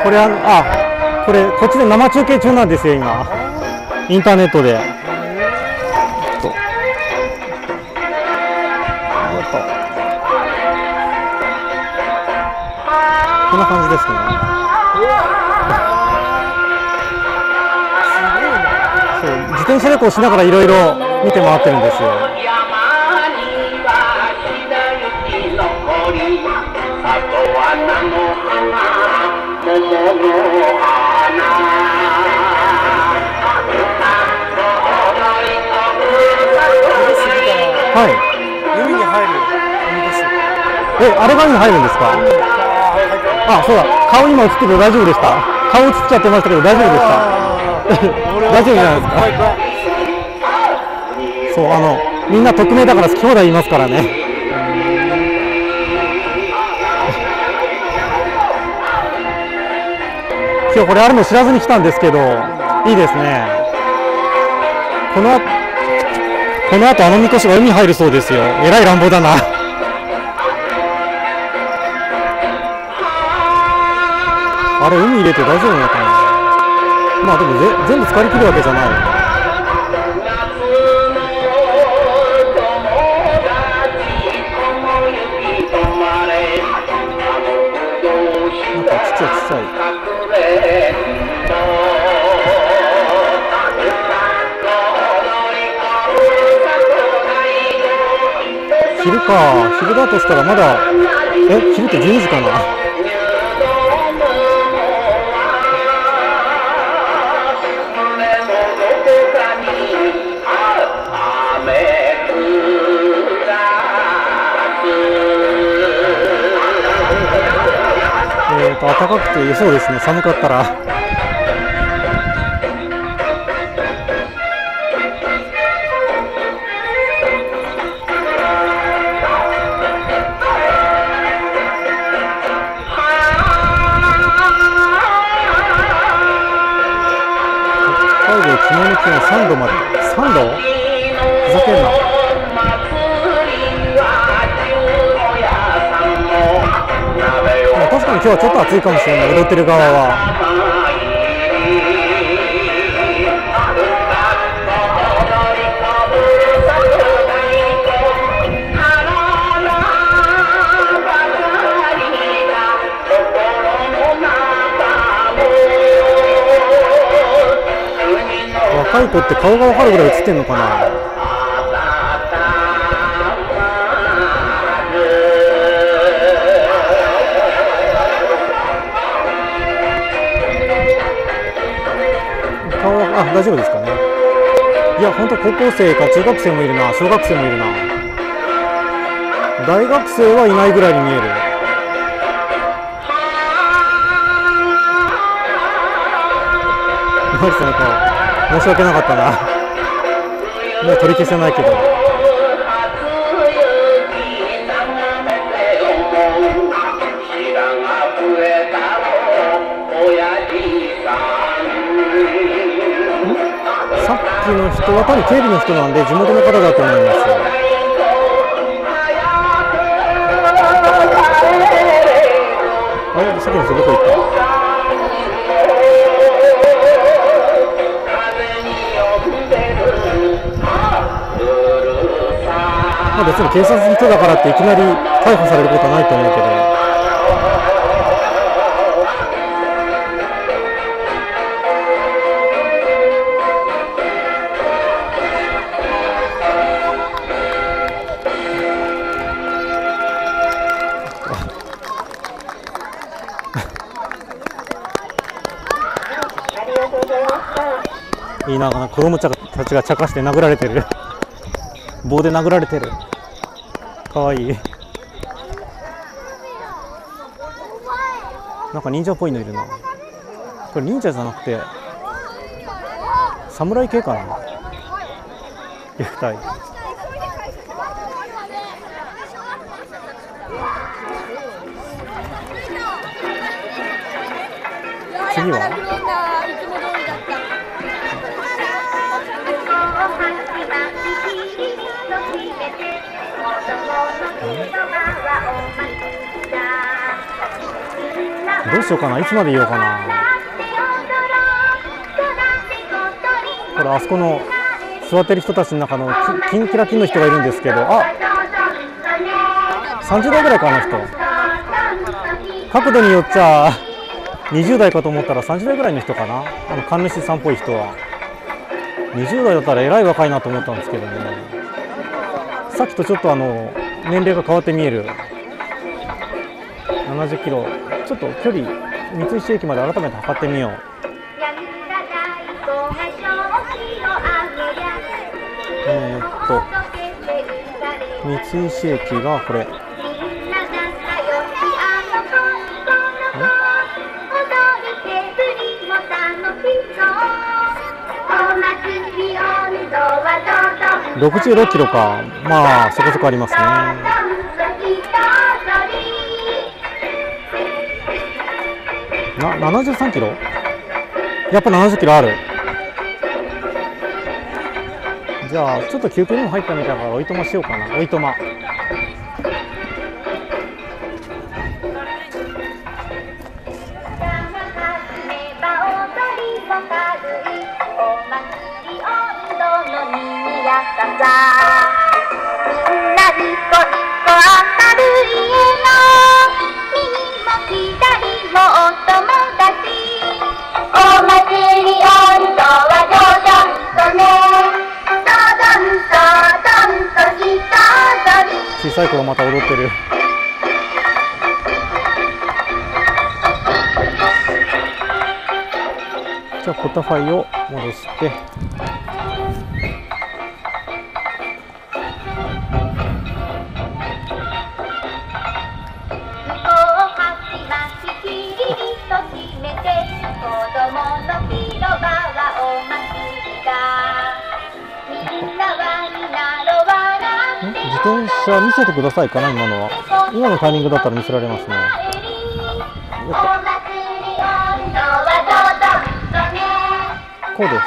これあ、これこっちで生中継中なんですよ今、インターネットで。こんな感じですね。そう、自転車旅行しながらいろいろ見て回ってるんですよ。はい、海に入る。え、あれが海に入るんですか。あ、そうだ。顔今映ってる。大丈夫でした。顔映っちゃってましたけど、大丈夫でした。大丈夫じゃないですか。そう、みんな匿名だから、好き放題言いますからね。今日これあるの知らずに来たんですけど、いいですね。この後あのみこしが海に入るそうですよ。えらい乱暴だな。あれ海入れて大丈夫なのかな。まあでも全部浸かりきるわけじゃない。昼か、昼だとしたらまだ、昼って12時かな。暖かくて良そうですね、寒かったら。3度まで。3度？ふざけんな。確かに今日はちょっと暑いかもしれない、踊ってる側は。若い子って顔が分かるぐらい映ってんのかな。顔は大丈夫ですかね。いや本当高校生か中学生もいるな、小学生もいるな。大学生はいないぐらいに見える。何その顔、申し訳なかったな。もう取り消せないけど。さっきの人は多分警備の人なんで地元の方だと思いますよ。あれ、さっきの人どこ行った？まあ、別に警察の人だからっていきなり逮捕されることはないと思うけど。いいな、子供たちが茶化して殴られてる。棒で殴られてる。かわいい。なんか忍者っぽいのいるな。これ忍者じゃなくて侍系かな。撃退。次はどうしようかな、いつまでいようかな。これあそこの座ってる人たちの中のキンキラキンの人がいるんですけど、あ、30代ぐらいか、あの人。角度によっちゃ20代かと思ったら30代ぐらいの人かな。あの神主さんっぽい人は20代だったらえらい若いなと思ったんですけどね。さっきとちょっと年齢が変わって見える。70キロちょっと距離、三石駅まで改めて測ってみよう。三石駅がこれ、66キロか。まあそこそこありますね。73キロ？やっぱ70キロある。じゃあちょっと休憩にも入ったみたいだからおいとましようかな。おいとま、小さい子がまた踊ってる。じゃあポタファイを戻して、自転車見せてくださいかな。今のは、今のタイミングだったら見せられますね。こうで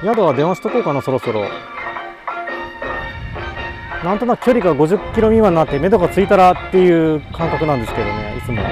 す。宿は電話しとこうかな、そろそろ。なんとなく距離が50キロ未満になって目処がついたらっていう感覚なんですけどね、いつも。